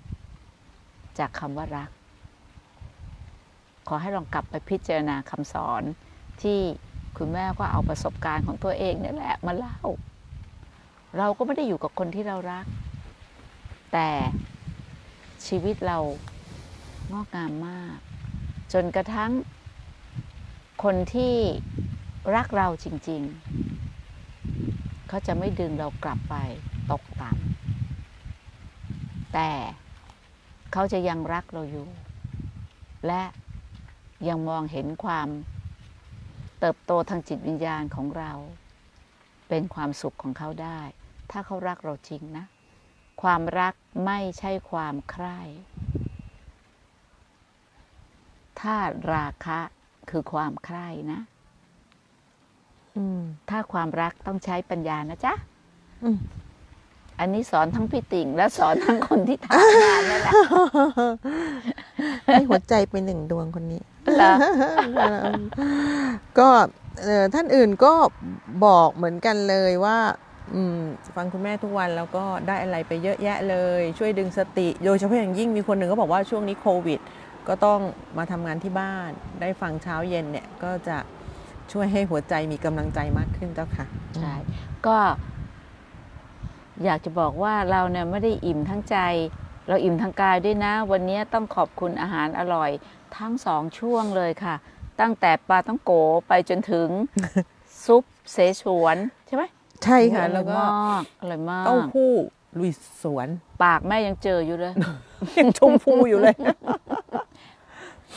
จากคำว่ารักขอให้ลองกลับไปพิจารณาคำสอนที่คุณแม่ก็เอาประสบการณ์ของตัวเองนี่แหละมาเล่าเราก็ไม่ได้อยู่กับคนที่เรารักแต่ชีวิตเรางอกงามมากจนกระทั่งคนที่รักเราจริงๆเขาจะไม่ดึงเรากลับไปตกต่ำแต่เขาจะยังรักเราอยู่และยังมองเห็นความ เติบโตทางจิตวิญญาณของเราเป็นความสุขของเขาได้ถ้าเขารักเราจริงนะความรักไม่ใช่ความใคร่ถ้าราคะคือความใคร่นะถ้าความรักต้องใช้ปัญญานะจ๊ะอันนี้สอนทั้งพี่ติ่งและสอนทั้งคนที่ทำงานนั่นแหละให้หัวใจเป็นหนึ่งดวงคนนี้ก็ท่านอื่นก็บอกเหมือนกันเลยว่าฟังคุณแม่ทุกวันแล้วก็ได้อะไรไปเยอะแยะเลยช่วยดึงสติโดยเฉพาะอย่างยิ่งมีคนหนึ่งก็บอกว่าช่วงนี้โควิดก็ต้องมาทำงานที่บ้านได้ฟังเช้าเย็นเนี่ยก็จะช่วยให้หัวใจมีกำลังใจมากขึ้นเจ้าค่ะใช่ก็อยากจะบอกว่าเราเนี่ยไม่ได้อิ่มทั้งใจเราอิ่มทั้งกายด้วยนะวันนี้ต้องขอบคุณอาหารอร่อยทั้งสองช่วงเลยค่ะตั้งแต่ปลาต้องโกไปจนถึง ซุปเสฉวนใช่ไหมใช่ค่ะแล้วก็อร่อยมากเต้าหู้ลุยสวนปากแม่ยังเจออยู่เลย ยังชมพูอยู่เลย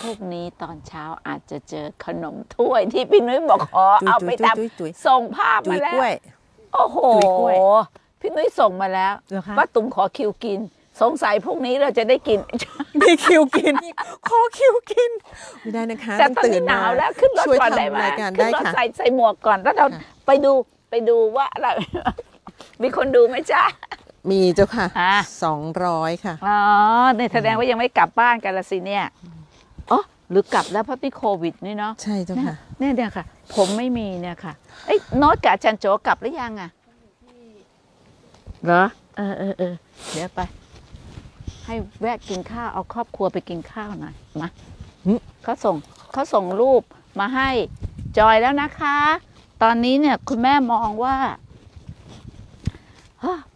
พวกนี้ตอนเช้าอาจจะเจอขนมถ้วยที่พี่นุ้ยบอกขอเอาไปทำส่งภาพมาแล้วโอ้โหพี่นุ้ยส่งมาแล้วว่าตุ่มขอคิวกินสงสัยพวกนี้เราจะได้กินมีคิวกินขอคิวกินไม่ได้นะคะแต่ตอนนี้หนาวแล้วขึ้นรถก่อนได้ไหมขึ้นรถใส่หมวกก่อนแล้วเราไปดูว่าอะไรมีคนดูไหมจ๊ะมีเจ้าค่ะ200ค่ะอ๋อในแสดงว่ายังไม่กลับบ้านกันละสิเนี่ยอ๋อหรือกลับแล้วเพราะพี่โควิดนี่เนาะใช่เจ้าค่ะเนี่ยค่ะผมไม่มีเนี่ยค่ะไอ้โน้ตกับอาจารย์โจกลับหรือยังอ่ะเหรอเออเดี๋ยวไปให้แวะกินข้าวเอาครอบครัวไปกินข้าวหน่อยมาเขาส่งรูปมาให้จอยแล้วนะคะตอนนี้เนี่ยคุณแม่มองว่า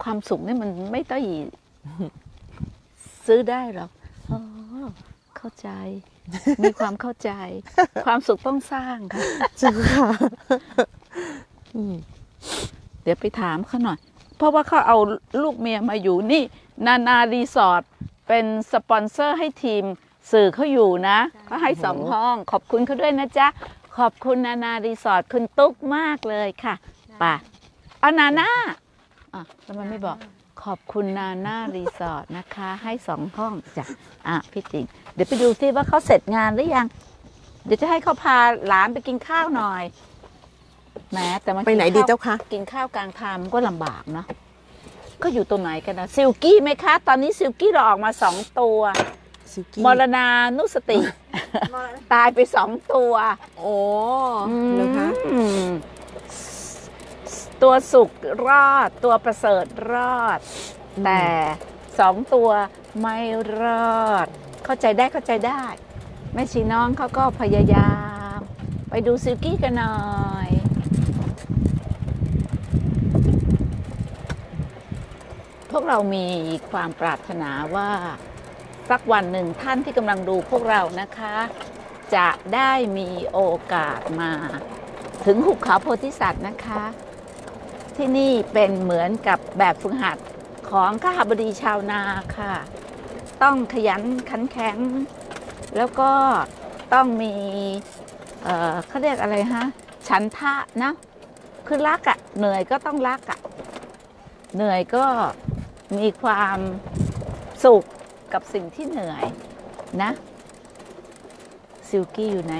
ความสุขนี่มันไม่ต้องซื้อได้หรอกเข้าใจมีความเข้าใจความสุขต้องสร้างค่ะจริงค่ะเดี๋ยวไปถามเขาหน่อยเพราะว่าเขาเอาลูกเมียมาอยู่นี่นานารีสอร์ทเป็นสปอนเซอร์ให้ทีมสื่อเขาอยู่นะเขาให้2 ห้องขอบคุณเขาด้วยนะจ๊ะขอบคุณนานารีสอร์ทคุณตุ๊กมากเลยค่ะป่ะเอานานาแล้วมันไม่บอกขอบคุณนานารีสอร์ทนะคะให้2 ห้องจ้ะพี่ติ่งเดี๋ยวไปดูซิว่าเขาเสร็จงานหรือยังเดี๋ยวจะให้เขาพาหลานไปกินข้าวหน่อยแม้แต่มันไปไหนดีเจ้าคะกินข้าวกลางทางก็ลำบากเนาะก็อยู่ตรงไหนกันนะซิลกี้ไหมคะตอนนี้ซิลกี้เราออกมา2 ตัวมรณานุสติตายไป2 ตัวโอ้เหรอคะตัวสุขรอดตัวประเสริฐรอดแต่2 ตัวไม่รอดเข้าใจได้แม่ชีน้องเขาก็พยายามไปดูซิลกี้กันหน่อยพวกเรามีความปรารถนาว่าสักวันหนึ่งท่านที่กำลังดูพวกเรานะคะจะได้มีโอกาสมาถึงหุบเขาโพธิสัตว์นะคะที่นี่เป็นเหมือนกับแบบฝึกหัดของข้าบดีชาวนาค่ะต้องขยันขันแข็งแล้วก็ต้องมีเขาเรียกอะไรฮะฉันทะนะคือรักอะเหนื่อยก็ต้องรักอะเหนื่อยก็มีความสุขกับสิ่งที่เหนื่อยนะซิลกี้อยู่ไหน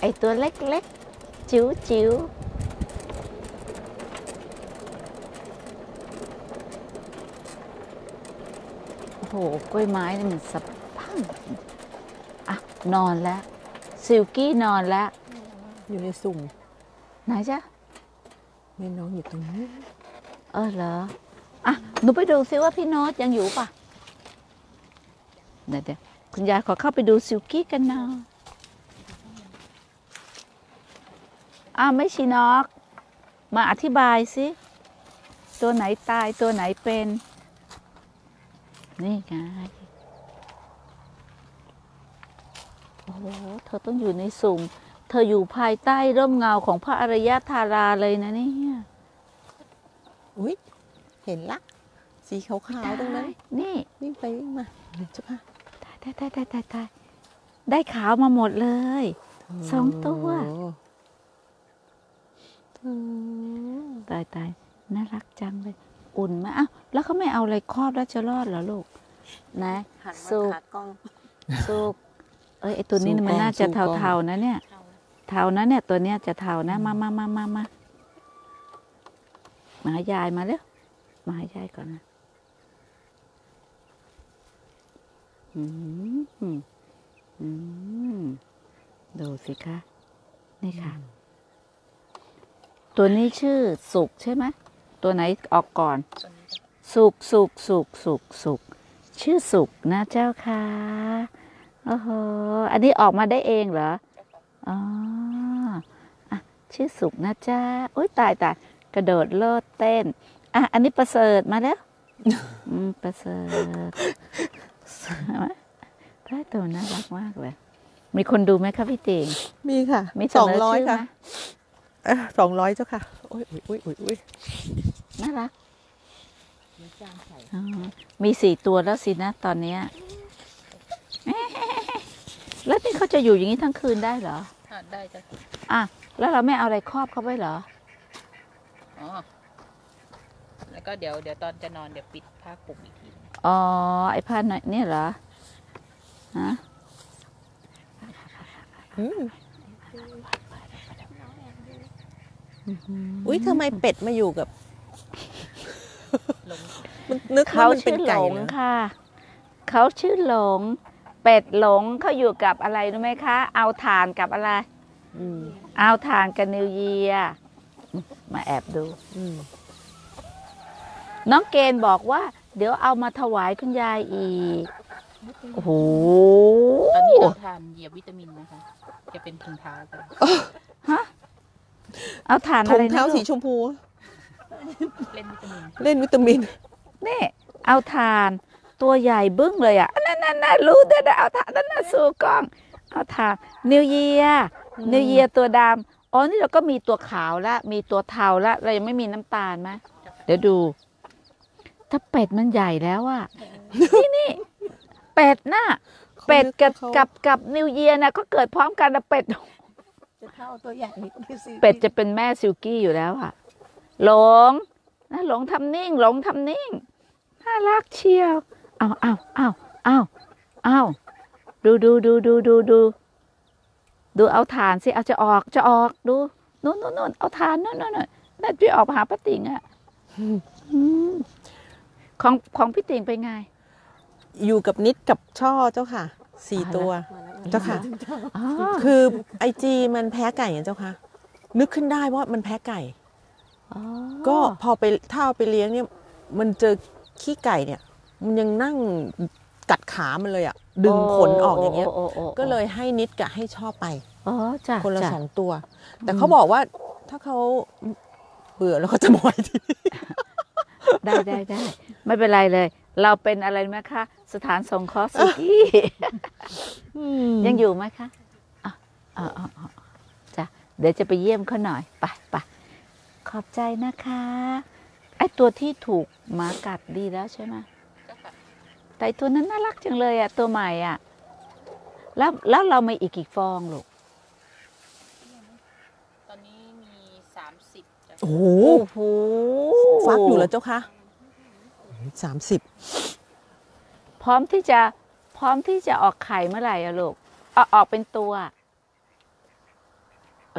ไอตัวเล็กๆจิ๋วโอ้โหกล้วยไม้นี่มันสะพั่งอ่ะนอนแล้วซิลกี้นอนแล้วอยู่ในสุ่มไหนจ๊ะแม่น้องอยู่ตรงนี้เหรออ่ะหนูไปดูซิว่าพี่โน้ตยังอยู่ป่ะเดี๋ยวคุณยายขอเข้าไปดูซิลกี้กันนะไม่ชีนอกมาอธิบายสิตัวไหนตายตัวไหนเป็นนี่ไงโอ้โหเธอต้องอยู่ในสุ่มเธออยู่ภายใต้ร่มเงาของพระอริยธาราเลยนะเนี่ยอุ้ยเห็นละสีขาวๆตรงนั้นนี่วิ่งไปวิ่งมาเจ้าค่ะได้ขาวมาหมดเลย 2 ตัวตายตายน่ารักจังเลยอุ่นไหมอ้าวแล้วเขาไม่เอาอะไรครอบแล้วจะรอดเหรอลูกนะสุกสุกไอตัวนี้มันน่าจะเทาๆนะเนี่ยเทานะเนี่ยตัวเนี้ยจะเทานะมาหมายายมาเร็วหมายายก่อนนะดูสิคะนี่ค่ะตัวนี้ชื่อสุกใช่ไหมตัวไหนออกก่อนสุกชื่อสุกนะเจ้าค่ะโอ้โหอันนี้ออกมาได้เองเหรออ๋อชื่อสุกนะจ้าโอ้ยตายกระโดดโลดเต้นอ่ะอันนี้ประเสริฐมาแล้วประเสริฐได้ตัวน่ารักมากเลยมีคนดูไหมคะพี่เจงมีค่ะมี200ค่ะ200เจ้าค่ะโอ้ยอุ้ยน่ารักมี4 ตัวแล้วสินะตอนเนี้ยแล้วนี่เขาจะอยู่อย่างนี้ทั้งคืนได้เหรอได้จ้ะอ่ะแล้วเราไม่เอาอะไรครอบเขาไว้เหรออ๋อแล้วก็เดี๋ยวตอนจะนอนเดี๋ยวปิดผ้าคลุมอีกทีอ๋อไอผ้าเนี่ยเหรอฮะอุ้ยทำไมเป็ดมาอยู่กับมันนึกว่ามันเป็นไก่นะค่ะเขาชื่อหลงเป็ดหลงเขาอยู่กับอะไรรู้ไหมคะเอาถ่านกับอะไรเอาถ่านกับนิวเยียร์มาแอบดูน้องเกณฑ์บอกว่าเดี๋ยวเอามาถวายคุณยายอีกโอ้โหตอนนี้เอาถ่านเหยียบวิตามินนะคะจะเป็นถุงเท้าฮะเอาถ่านอะไรถุงเท้าสีชมพูเล่นวิตามินนี่เอาถ่านตัวใหญ่บึ้งเลยอ่ะนั่นรู้ได้เอาถ่านนั่นน่ะสู้กล้องเอาถ่านนิวเยียตัวดำอ๋อนี่เราก็มีตัวขาวละมีตัวเทาละเรายังไม่มีน้ำตาลไหมเดี๋ยวดูถ้าเป็ดมันใหญ่แล้วอ่ะนี่เป็ดน่ะเป็ดกับนิวเยียนะก็เกิดพร้อมกันนะเป็ดจะเท่าตัวใหญ่เป็ดจะเป็นแม่ซิลกี้อยู่แล้วอ่ะหลงนะหลงทำนิ่งหลงทำนิ่งน่ารักเชียวเอาดูเอาถ่านสิเอาจะออกดูนู่นเอาถ่านนู่นน่าจะออกหาป้าติ๋งอ่ะของพี่ติ๋งเป็นไงอยู่กับนิดกับช่อเจ้าค่ะ4 ตัวเจ้าค่ะคือIGมันแพ้ไก่เจ้าค่ะนึกขึ้นได้ว่ามันแพ้ไก่ก็พอไปถ้าเอาไปเลี้ยงเนี่ยมันเจอขี้ไก่เนี่ยมันยังนั่งกัดขามันเลยอ่ะดึงขนออกอย่างเงี้ยก็เลยให้นิดกับให้ชอบไปคนละ2 ตัวแต่เขาบอกว่าถ้าเขาเบื่อแล้วเขาจะมอยทีได้ไม่เป็นไรเลยเราเป็นอะไรไหมคะสถานสงเคราะห์สุกี้ยังอยู่ไหมคะอ๋อจ้ะเดี๋ยวจะไปเยี่ยมเขาหน่อยไปขอบใจนะคะไอตัวที่ถูกหมากัดดีแล้วใช่ไหมแต่ตัวนั้นน่ารักจังเลยอ่ะตัวใหม่อ่ะแล้วเรามีอีกกี่ฟองลูกตอนนี้มี30โอ้โหฟักอยู่แล้วเจ้าค่ะ30พร้อมที่จะออกไข่เมื่อไหร่อะลูกออกเป็นตัวเ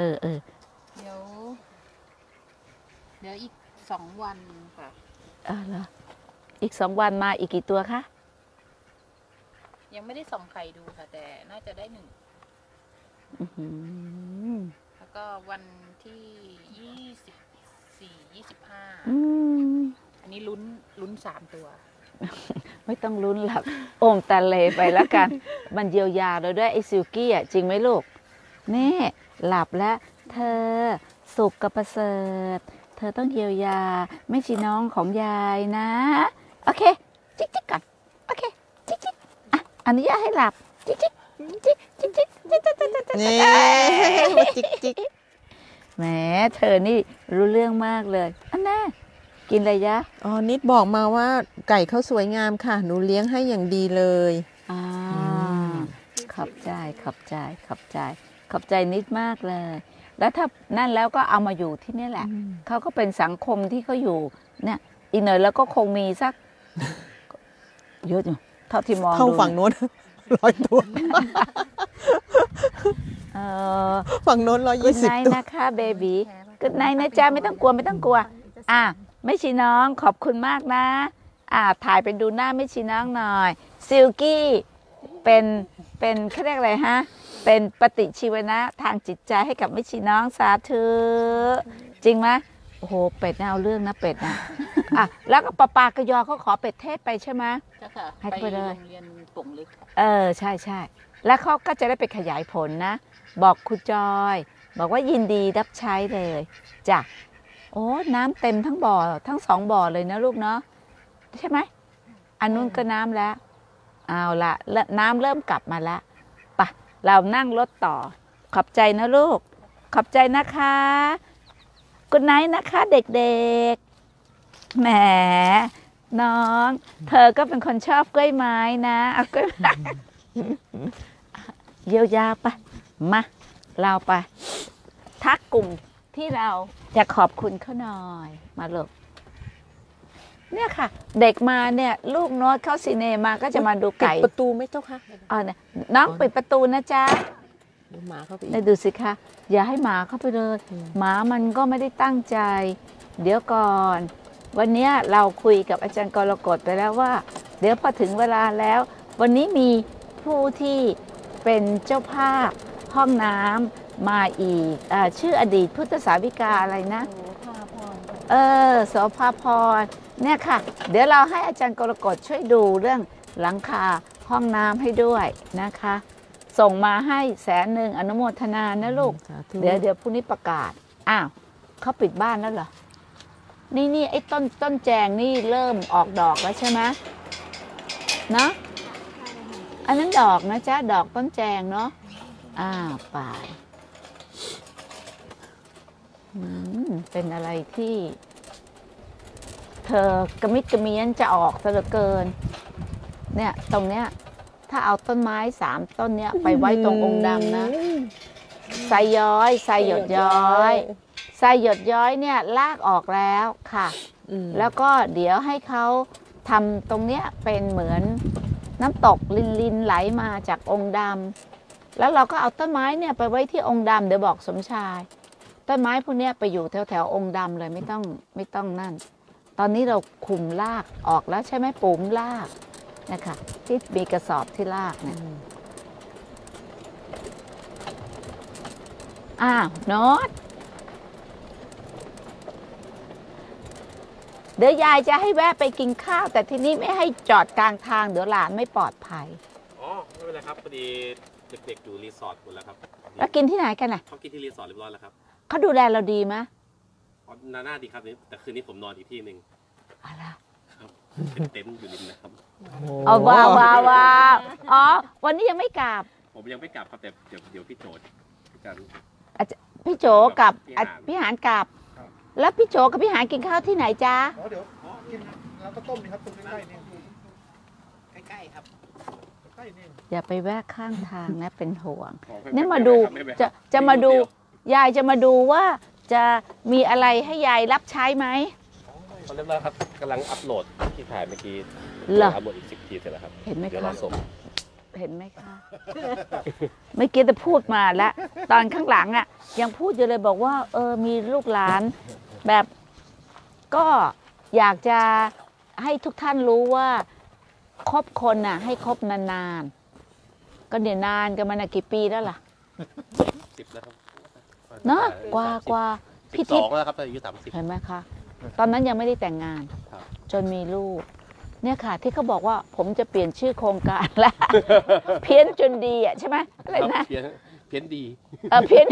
ดี๋ยวอีก2 วันค่ะเหรออีก2 วันมาอีกกี่ตัวคะยังไม่ได้ส่องไข่ดูค่ะแต่น่าจะได้1แล้วก็วันที่24-25อันนี้ลุ้น3 ตัวไม่ต้องลุ้นหรอกโอมตะเลไปแล้วกันมันเยียวยาเราด้วยไอซิลกี้อ่ะจริงไหมลูกนี่หลับแล้วเธอสุกกับประเสริฐเธอต้องเยียวยาไม่ใช่น้องของยายนะโอเคจิ๊กๆก่อนโอเคจิ๊กๆอ่ะอนุญาตให้หลับจิ๊กนี่จิ๊กแหมเธอนี่รู้เรื่องมากเลยอันน่ะกินอะไรยะอ๋อนิดบอกมาว่าไก่เขาสวยงามค่ะหนูเลี้ยงให้อย่างดีเลยขอบใจ ขอบใจนิดมากเลยแล้วถ้านั่นแล้วก็เอามาอยู่ที่นี่แหละเขาก็เป็นสังคมที่เขาอยู่เนี่ยอีกหน่อยแล้วก็คงมีสักเยอะอยู่เท่าที่มองดูเท่าฝั่งโน้น100 ตัวฝั่งโน้น120 ตัว Good night นะคะเบบี้ Good night นะจ๊ะไม่ต้องกลัวไม่ต้องกลัวแม่ชีน้องขอบคุณมากนะถ่ายไปดูหน้าแม่ชีน้องหน่อยซิลกี้เป็นเขาเรียกอะไรฮะเป็นปฏิชีวนะทางจิตใจให้กับแม่ชีน้องสาธุจริงไหมโอ้โหเป็ดน่าเอาเรื่องนะเป็ดนะแล้วก็ปากระยอเขาขอเป็ดเทศไปใช่ไหมใช่ค่ะให้ไปเลยเรียนป่งลึกใช่ใช่แล้วเขาก็จะได้ไปขยายผลนะบอกครูจอยบอกว่ายินดีรับใช้เลยจ้ะโอ้น้ำเต็มทั้งบ่อทั้ง2 บ่อเลยนะลูกเนาะใช่ไหมอันนู้นก็น้ำแล้วเอาละน้ำเริ่มกลับมาละไปเรานั่งรถต่อขอบใจนะลูกขอบใจนะคะGood night นะคะเด็กๆแหมน้องเธอก็เป็นคนชอบกล้วยไม้นะเอากล้วยเยียวยาไปมาเราไปทักกลุ่มที่เราอยากขอบคุณเขาหน่อยมาลูกเนี่ยค่ะเด็กมาเนี่ยลูกน้อยเข้าซีเนมาก็จะมาดูไก่ปิดประตูไม่เจ้าค่ะเนี่ยน้องปิดประตูนะจ๊ะหมาเข้าไปดูสิคะอย่าให้หมาเข้าไปเลยหมามันก็ไม่ได้ตั้งใจเดี๋ยวก่อนวันนี้เราคุยกับอาจารย์กรกฎไปแล้วว่าเดี๋ยวพอถึงเวลาแล้ววันนี้มีผู้ที่เป็นเจ้าภาพห้องน้ำมาอีกชื่ออดีตพุทธสาวิกาอะไรนะโสภาพรเนี่ยค่ะเดี๋ยวเราให้อาจารย์กรกฎช่วยดูเรื่องหลังคาห้องน้ำให้ด้วยนะคะส่งมาให้100,000อนุโมทนานะลูกเดี๋ยวพรุ่งนี้ประกาศอ้าวเขาปิดบ้านแล้วเหรอนี่ไอ้ต้นแจงนี่เริ่มออกดอกแล้วใช่ไหมเนาะอันนั้นดอกนะจ๊ะดอกต้นแจงเนาะไปเป็นอะไรที่เธอกระมิดกระเมียนจะออกซะเหลือเกินเนี่ยตรงเนี้ยถ้าเอาต้นไม้3 ต้นเนี้ยไปไว้ตรงองค์ดำนะไซย้อยไซหยดย้อยไซหยดย้อยเนี่ยลากออกแล้วค่ะแล้วก็เดี๋ยวให้เขาทำตรงเนี้ยเป็นเหมือนน้ำตกลินไหลมาจากองค์ดำแล้วเราก็เอาต้นไม้เนี่ยไปไว้ที่องค์ดำเดี๋ยวบอกสมชายต้นไม้พวกเนี้ยไปอยู่แถวองค์ดำเลยไม่ต้องนั่นตอนนี้เราคุมลากออกแล้วใช่ไหมปุ๋มลากนะคะที่มีกระสอบที่ลากเนี่ยโน้ตเดี๋ยวยายจะให้แวะไปกินข้าวแต่ที่นี่ไม่ให้จอดกลางทางเดี๋ยวหลานไม่ปลอดภัยไม่เป็นไรครับพอดีเด็กๆอยู่รีสอร์ทหมดแล้วครับแล้วกินที่ไหนกันน่ะเขากินที่รีสอร์ทเรียบร้อยแล้วครับเขาดูแลเราดีไหมน่าดีครับแต่คืนนี้ผมนอนอีกที่หนึ่งอะไรเป็นเต็มอยู่ริมนะครับเอาว้าววันนี้ยังไม่กลับผมยังไม่กลับครับแต่เดี๋ยวพี่โจกับพี่หานกลับแล้วพี่โจกับพี่หานกินข้าวที่ไหนจ้าเดี๋ยวกินแล้วก็ต้มนะครับตรงใกล้ๆนี่ใกล้ๆครับใกล้นี่อย่าไปแวะข้างทางนะเป็นห่วงนี่มาดูจะมาดูยายจะมาดูว่าจะมีอะไรให้ยายรับใช้ไหมตอนเรียบร้อยครับกำลังอัพโหลดที่ถ่ายเมื่อกี้อัพโหลดอีก10 ทีเสร็จแล้วครับเห็นไหมคะเห็นไหมคะเมื่อกี้จะพูดมาแล้วตอนข้างหลังอ่ะยังพูดอยู่เลยบอกว่ามีลูกหลานแบบก็อยากจะให้ทุกท่านรู้ว่าคบคนอ่ะให้คบนานๆก็เดี๋ยวนานกันมันกี่ปีแล้วล่ะ10แล้วครับเนาะกว่าพี่ทิพย์แล้วครับอายุ30เห็นไหมคะตอนนั้นยังไม่ได้แต่งงานจนมีลูกเนี่ยค่ะที่เขาบอกว่าผมจะเปลี่ยนชื่อโครงการแล้วเพี้ยนจนดีอ่ะใช่ไหมอะไรนะเพี้ยนดีเพี้ยน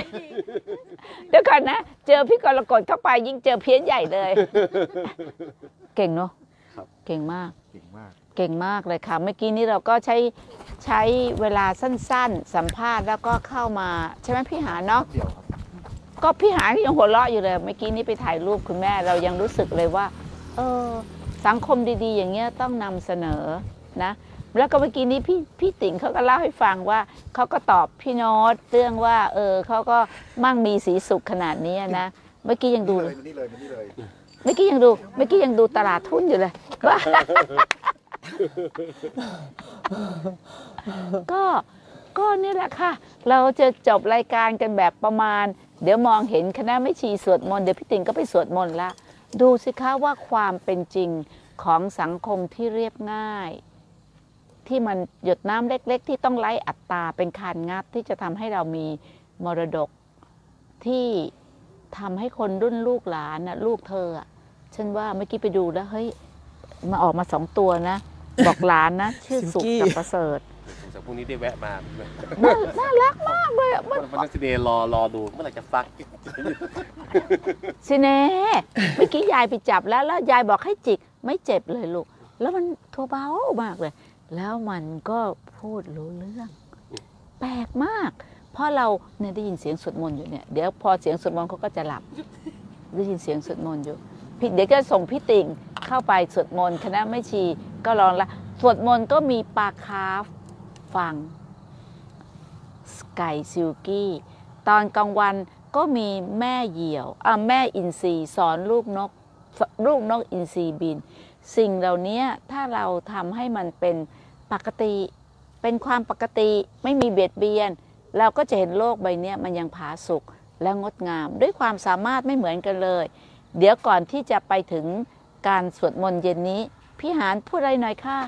เดี๋ยวก่อนนะเจอพี่กรกฎเข้าไปยิ่งเจอเพี้ยนใหญ่เลยเก่งเนาะเก่งมากเก่งมากเลยค่ะเมื่อกี้นี้เราก็ใช้เวลาสั้นๆสัมภาษณ์แล้วก็เข้ามาใช่ไหมพี่หาเนาะก็พี่หาที่ยังหัวเราะอยู่เลยเมื่อกี้นี้ไปถ่ายรูปคุณแม่เรายังรู้สึกเลยว่าสังคมดีๆอย่างเงี้ยต้องนำเสนอนะ แล้วก็เมื่อกี้นี้พี่ติ๋งเขาก็เล่าให้ฟังว่าเขาก็ตอบพี่โน้ตเรื่องว่าเขาก็มั่งมีสีสุขขนาดนี้นะเมื่อกี้ยังดูตลาดทุนอยู่เลยว่าก็นี่แหละค่ะเราจะจบรายการกันแบบประมาณเดี๋ยวมองเห็นคณะแม่ชีสวดมนต์เดี๋ยวพี่ติ๋งก็ไปสวดมนต์ละดูสิคะว่าความเป็นจริงของสังคมที่เรียบง่ายที่มันหยดน้ำเล็กๆที่ต้องไล่อัตตาเป็นคานงัดที่จะทำให้เรามีมรดกที่ทำให้คนรุ่นลูกหลานนะลูกเธอฉันว่าเมื่อกี้ไปดูแล้วเฮ้ยมาออกมา2ตัวนะบอกหลานนะชื่อสุขกับประเสริฐแต่พรุ่งนี้ได้แวะมาน่ารักมากเลยมันซีเนรอดูเมื่อไหร่จะฟักซีเนเมื่อกี้ยายไปจับแล้วยายบอกให้จิกไม่เจ็บเลยลูกแล้วมันตัวเบามากเลยแล้วมันก็พูดรู้เรื่องแปลกมากเพราะเราเนี่ยได้ยินเสียงสวดมนต์อยู่เนี่ยเดี๋ยวพอเสียงสวดมนต์เขาก็จะหลับได้ยินเสียงสวดมนต์อยู่เดี๋ยวก็ส่งพี่ติ่งเข้าไปสวดมนต์คณะแม่ชีก็ลองละสวดมนต์ก็มีปลาคาร์ฟฟังไก่ซิลกี้ตอนกลางวันก็มีแม่เหยี่ยวแม่อินทรีสอนลูกนกอินทรีบินสิ่งเหล่านี้ถ้าเราทำให้มันเป็นปกติเป็นความปกติไม่มีเบียดเบียนเราก็จะเห็นโลกใบนี้มันยังผาสุกและงดงามด้วยความสามารถไม่เหมือนกันเลยเดี๋ยวก่อนที่จะไปถึงการสวดมนต์เย็นนี้พี่หานพูดอะไรหน่อยค่ะ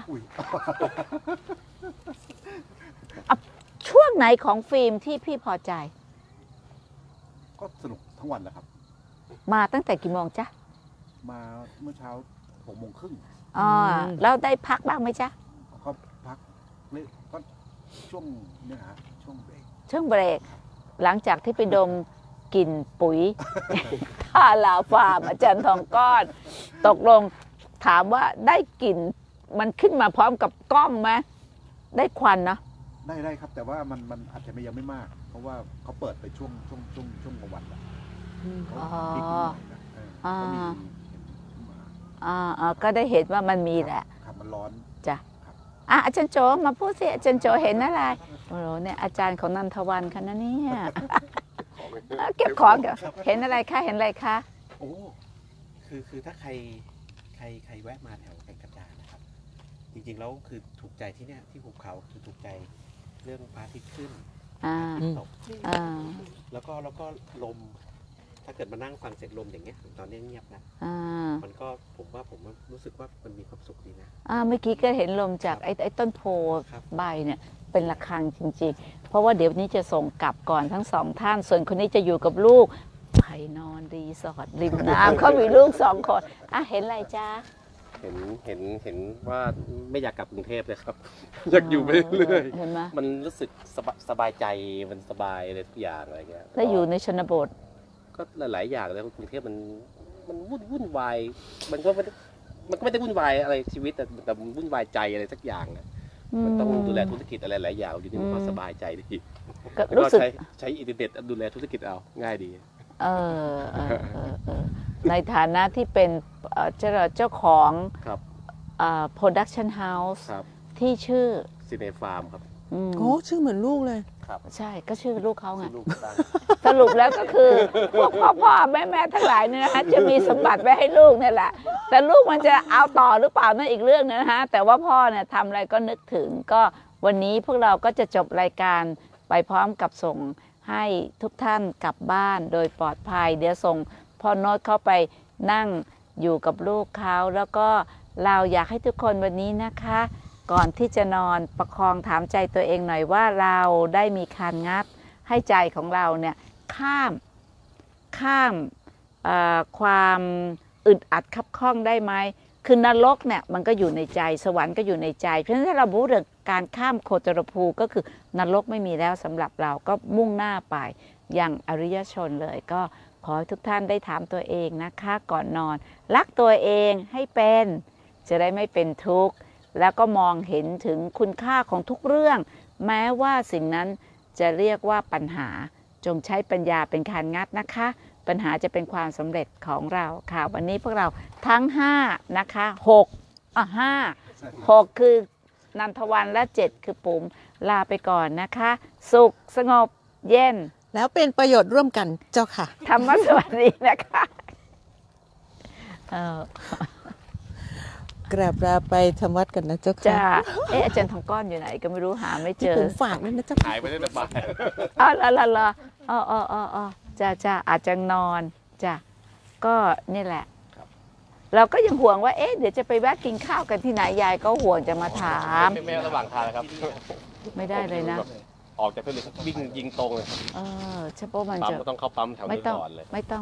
ช่วงไหนของฟิล์มที่พี่พอใจก็สนุกทั้งวันแหละครับมาตั้งแต่กี่โมงจ๊ะมาเมื่อเช้า 6:30 น.อ๋อแล้วได้พักบ้างไหมจ๊ะก็พักนี่ก็ช่วงเนี่ยฮะช่วงเบรกหลังจากที่ไปดมกลิ่นปุ๋ยท่าลาฟาร์มอาจารย์ทองก้อนตกลงถามว่าได้กลิ่นมันขึ้นมาพร้อมกับกล้องไหมได้ควันนะได้ครับแต่ว่ามันอาจจะยังไม่มากเพราะว่าเขาเปิดไปช่วงกลางวันแล้วก็ได้เห็นว่ามันมีแหละครับมันร้อนจ้ะอาจารย์โจมาพูดสิอาจารย์โจเห็นอะไรโอ้โหเนี่ยอาจารย์ของนันทวันค่ะนะเนี่ยเก็บของเห็นอะไรคะโอ้คือถ้าใครแวะมาแถวแก่งกระจานนะครับจริงๆแล้วคือถูกใจที่เนี่ยที่ภูเขาคือถูกใจเรื่องพระอาทิตย์ขึ้นตกแล้วก็ลมถ้าเกิดมานั่งฟังเสียงลมอย่างเงี้ยตอนนี้เงียบนะมันก็ผมว่ารู้สึกว่ามันมีความสุขดีนะเมื่อกี้ก็เห็นลมจากไอ้ต้นโพใบเนี่ยเป็นระฆังจริงๆเพราะว่าเดี๋ยวนี้จะส่งกลับก่อนทั้งสองท่านส่วนคนนี้จะอยู่กับลูกไผ่นอนรีสอร์ทริมน้ำเขามีลูก2 คนเห็นอะไรจ้าเห็นว่าไม่อยากกลับกรุงเทพเลยครับอยากอยู่ไปเรื่อยๆมันรู้สึกสบายใจมันสบายอะไรทุกอย่างอะไรเงี้ยแล้วอยู่ในชนบทก็หลายๆอย่างเลยกรุงเทพมันวุ่นวายมันก็ไม่ได้วุ่นวายอะไรชีวิตแต่วุ่นวายใจอะไรสักอย่างนะมันต้องดูแลธุรกิจอะไรหลายอย่างอยู่ที่มันสบายใจดีก็ใช้อินเทอร์เน็ตดูแลธุรกิจเอาง่ายดีในฐานะที่เป็นเจ้าของโปรดักชันเฮาส์ที่ชื่อซีเนฟาร์มครับโอ้ชื่อเหมือนลูกเลยครับใช่ก็ชื่อลูกเขาไงสรุปแล้วก็คือพวกพ่อแม่ทั้งหลายเนี่ยนะคะจะมีสมบัติไว้ให้ลูกเนี่ยแหละแต่ลูกมันจะเอาต่อหรือเปล่านั่นอีกเรื่องนะฮะแต่ว่าพ่อเนี่ยทำอะไรก็นึกถึงก็วันนี้พวกเราก็จะจบรายการไปพร้อมกับส่งให้ทุกท่านกลับบ้านโดยปลอดภัยเดี๋ยวส่งพ่อโน้ตเข้าไปนั่งอยู่กับลูกเขาแล้วก็เราอยากให้ทุกคนวันนี้นะคะก่อนที่จะนอนประคองถามใจตัวเองหน่อยว่าเราได้มีคานงัดให้ใจของเราเนี่ยข้ามความอึดอัดคับข้องได้ไหมคือนรกเนี่ยมันก็อยู่ในใจสวรรค์ก็อยู่ในใจเพราะฉะนั้นถ้าเรารู้เรื่องการข้ามโคจรภูก็คือนรกไม่มีแล้วสำหรับเราก็มุ่งหน้าไปอย่างอริยชนเลยก็ขอให้ทุกท่านได้ถามตัวเองนะคะก่อนนอนรักตัวเองให้เป็นจะได้ไม่เป็นทุกข์แล้วก็มองเห็นถึงคุณค่าของทุกเรื่องแม้ว่าสิ่งนั้นจะเรียกว่าปัญหาจงใช้ปัญญาเป็นคานงัดนะคะปัญหาจะเป็นความสำเร็จของเราค่ะวันนี้พวกเราทั้ง5นะคะ6คือ นันทวันและ7คือปุ๋มลาไปก่อนนะคะสุขสงบเย็นแล้วเป็นประโยชน์ร่วมกันเจ้าค่ะธรรมสวัสดีนะคะกราบลาไปทำวัดกันนะเจ้าค่ะอาจารย์ทองก้อนอยู่ไหนก็ไม่รู้หาไม่เจอผมฝากนั่นนะเจ้าหายไปได้แต่บ่ายอ๋อจ้าอาจจะนอนจ้าก็นี่แหละเราก็ยังห่วงว่าเดี๋ยวจะไปแวะกินข้าวกันที่ไหนยายก็ห่วงจะมาถามไม่ระหว่างทางครับไม่ได้เลยนะออกจากเพื่อนวิ่งยิงตรงเลยใช่เพราะมันจะต้องเข้าปั๊มแถวนี้ก่อนเลยไม่ต้อง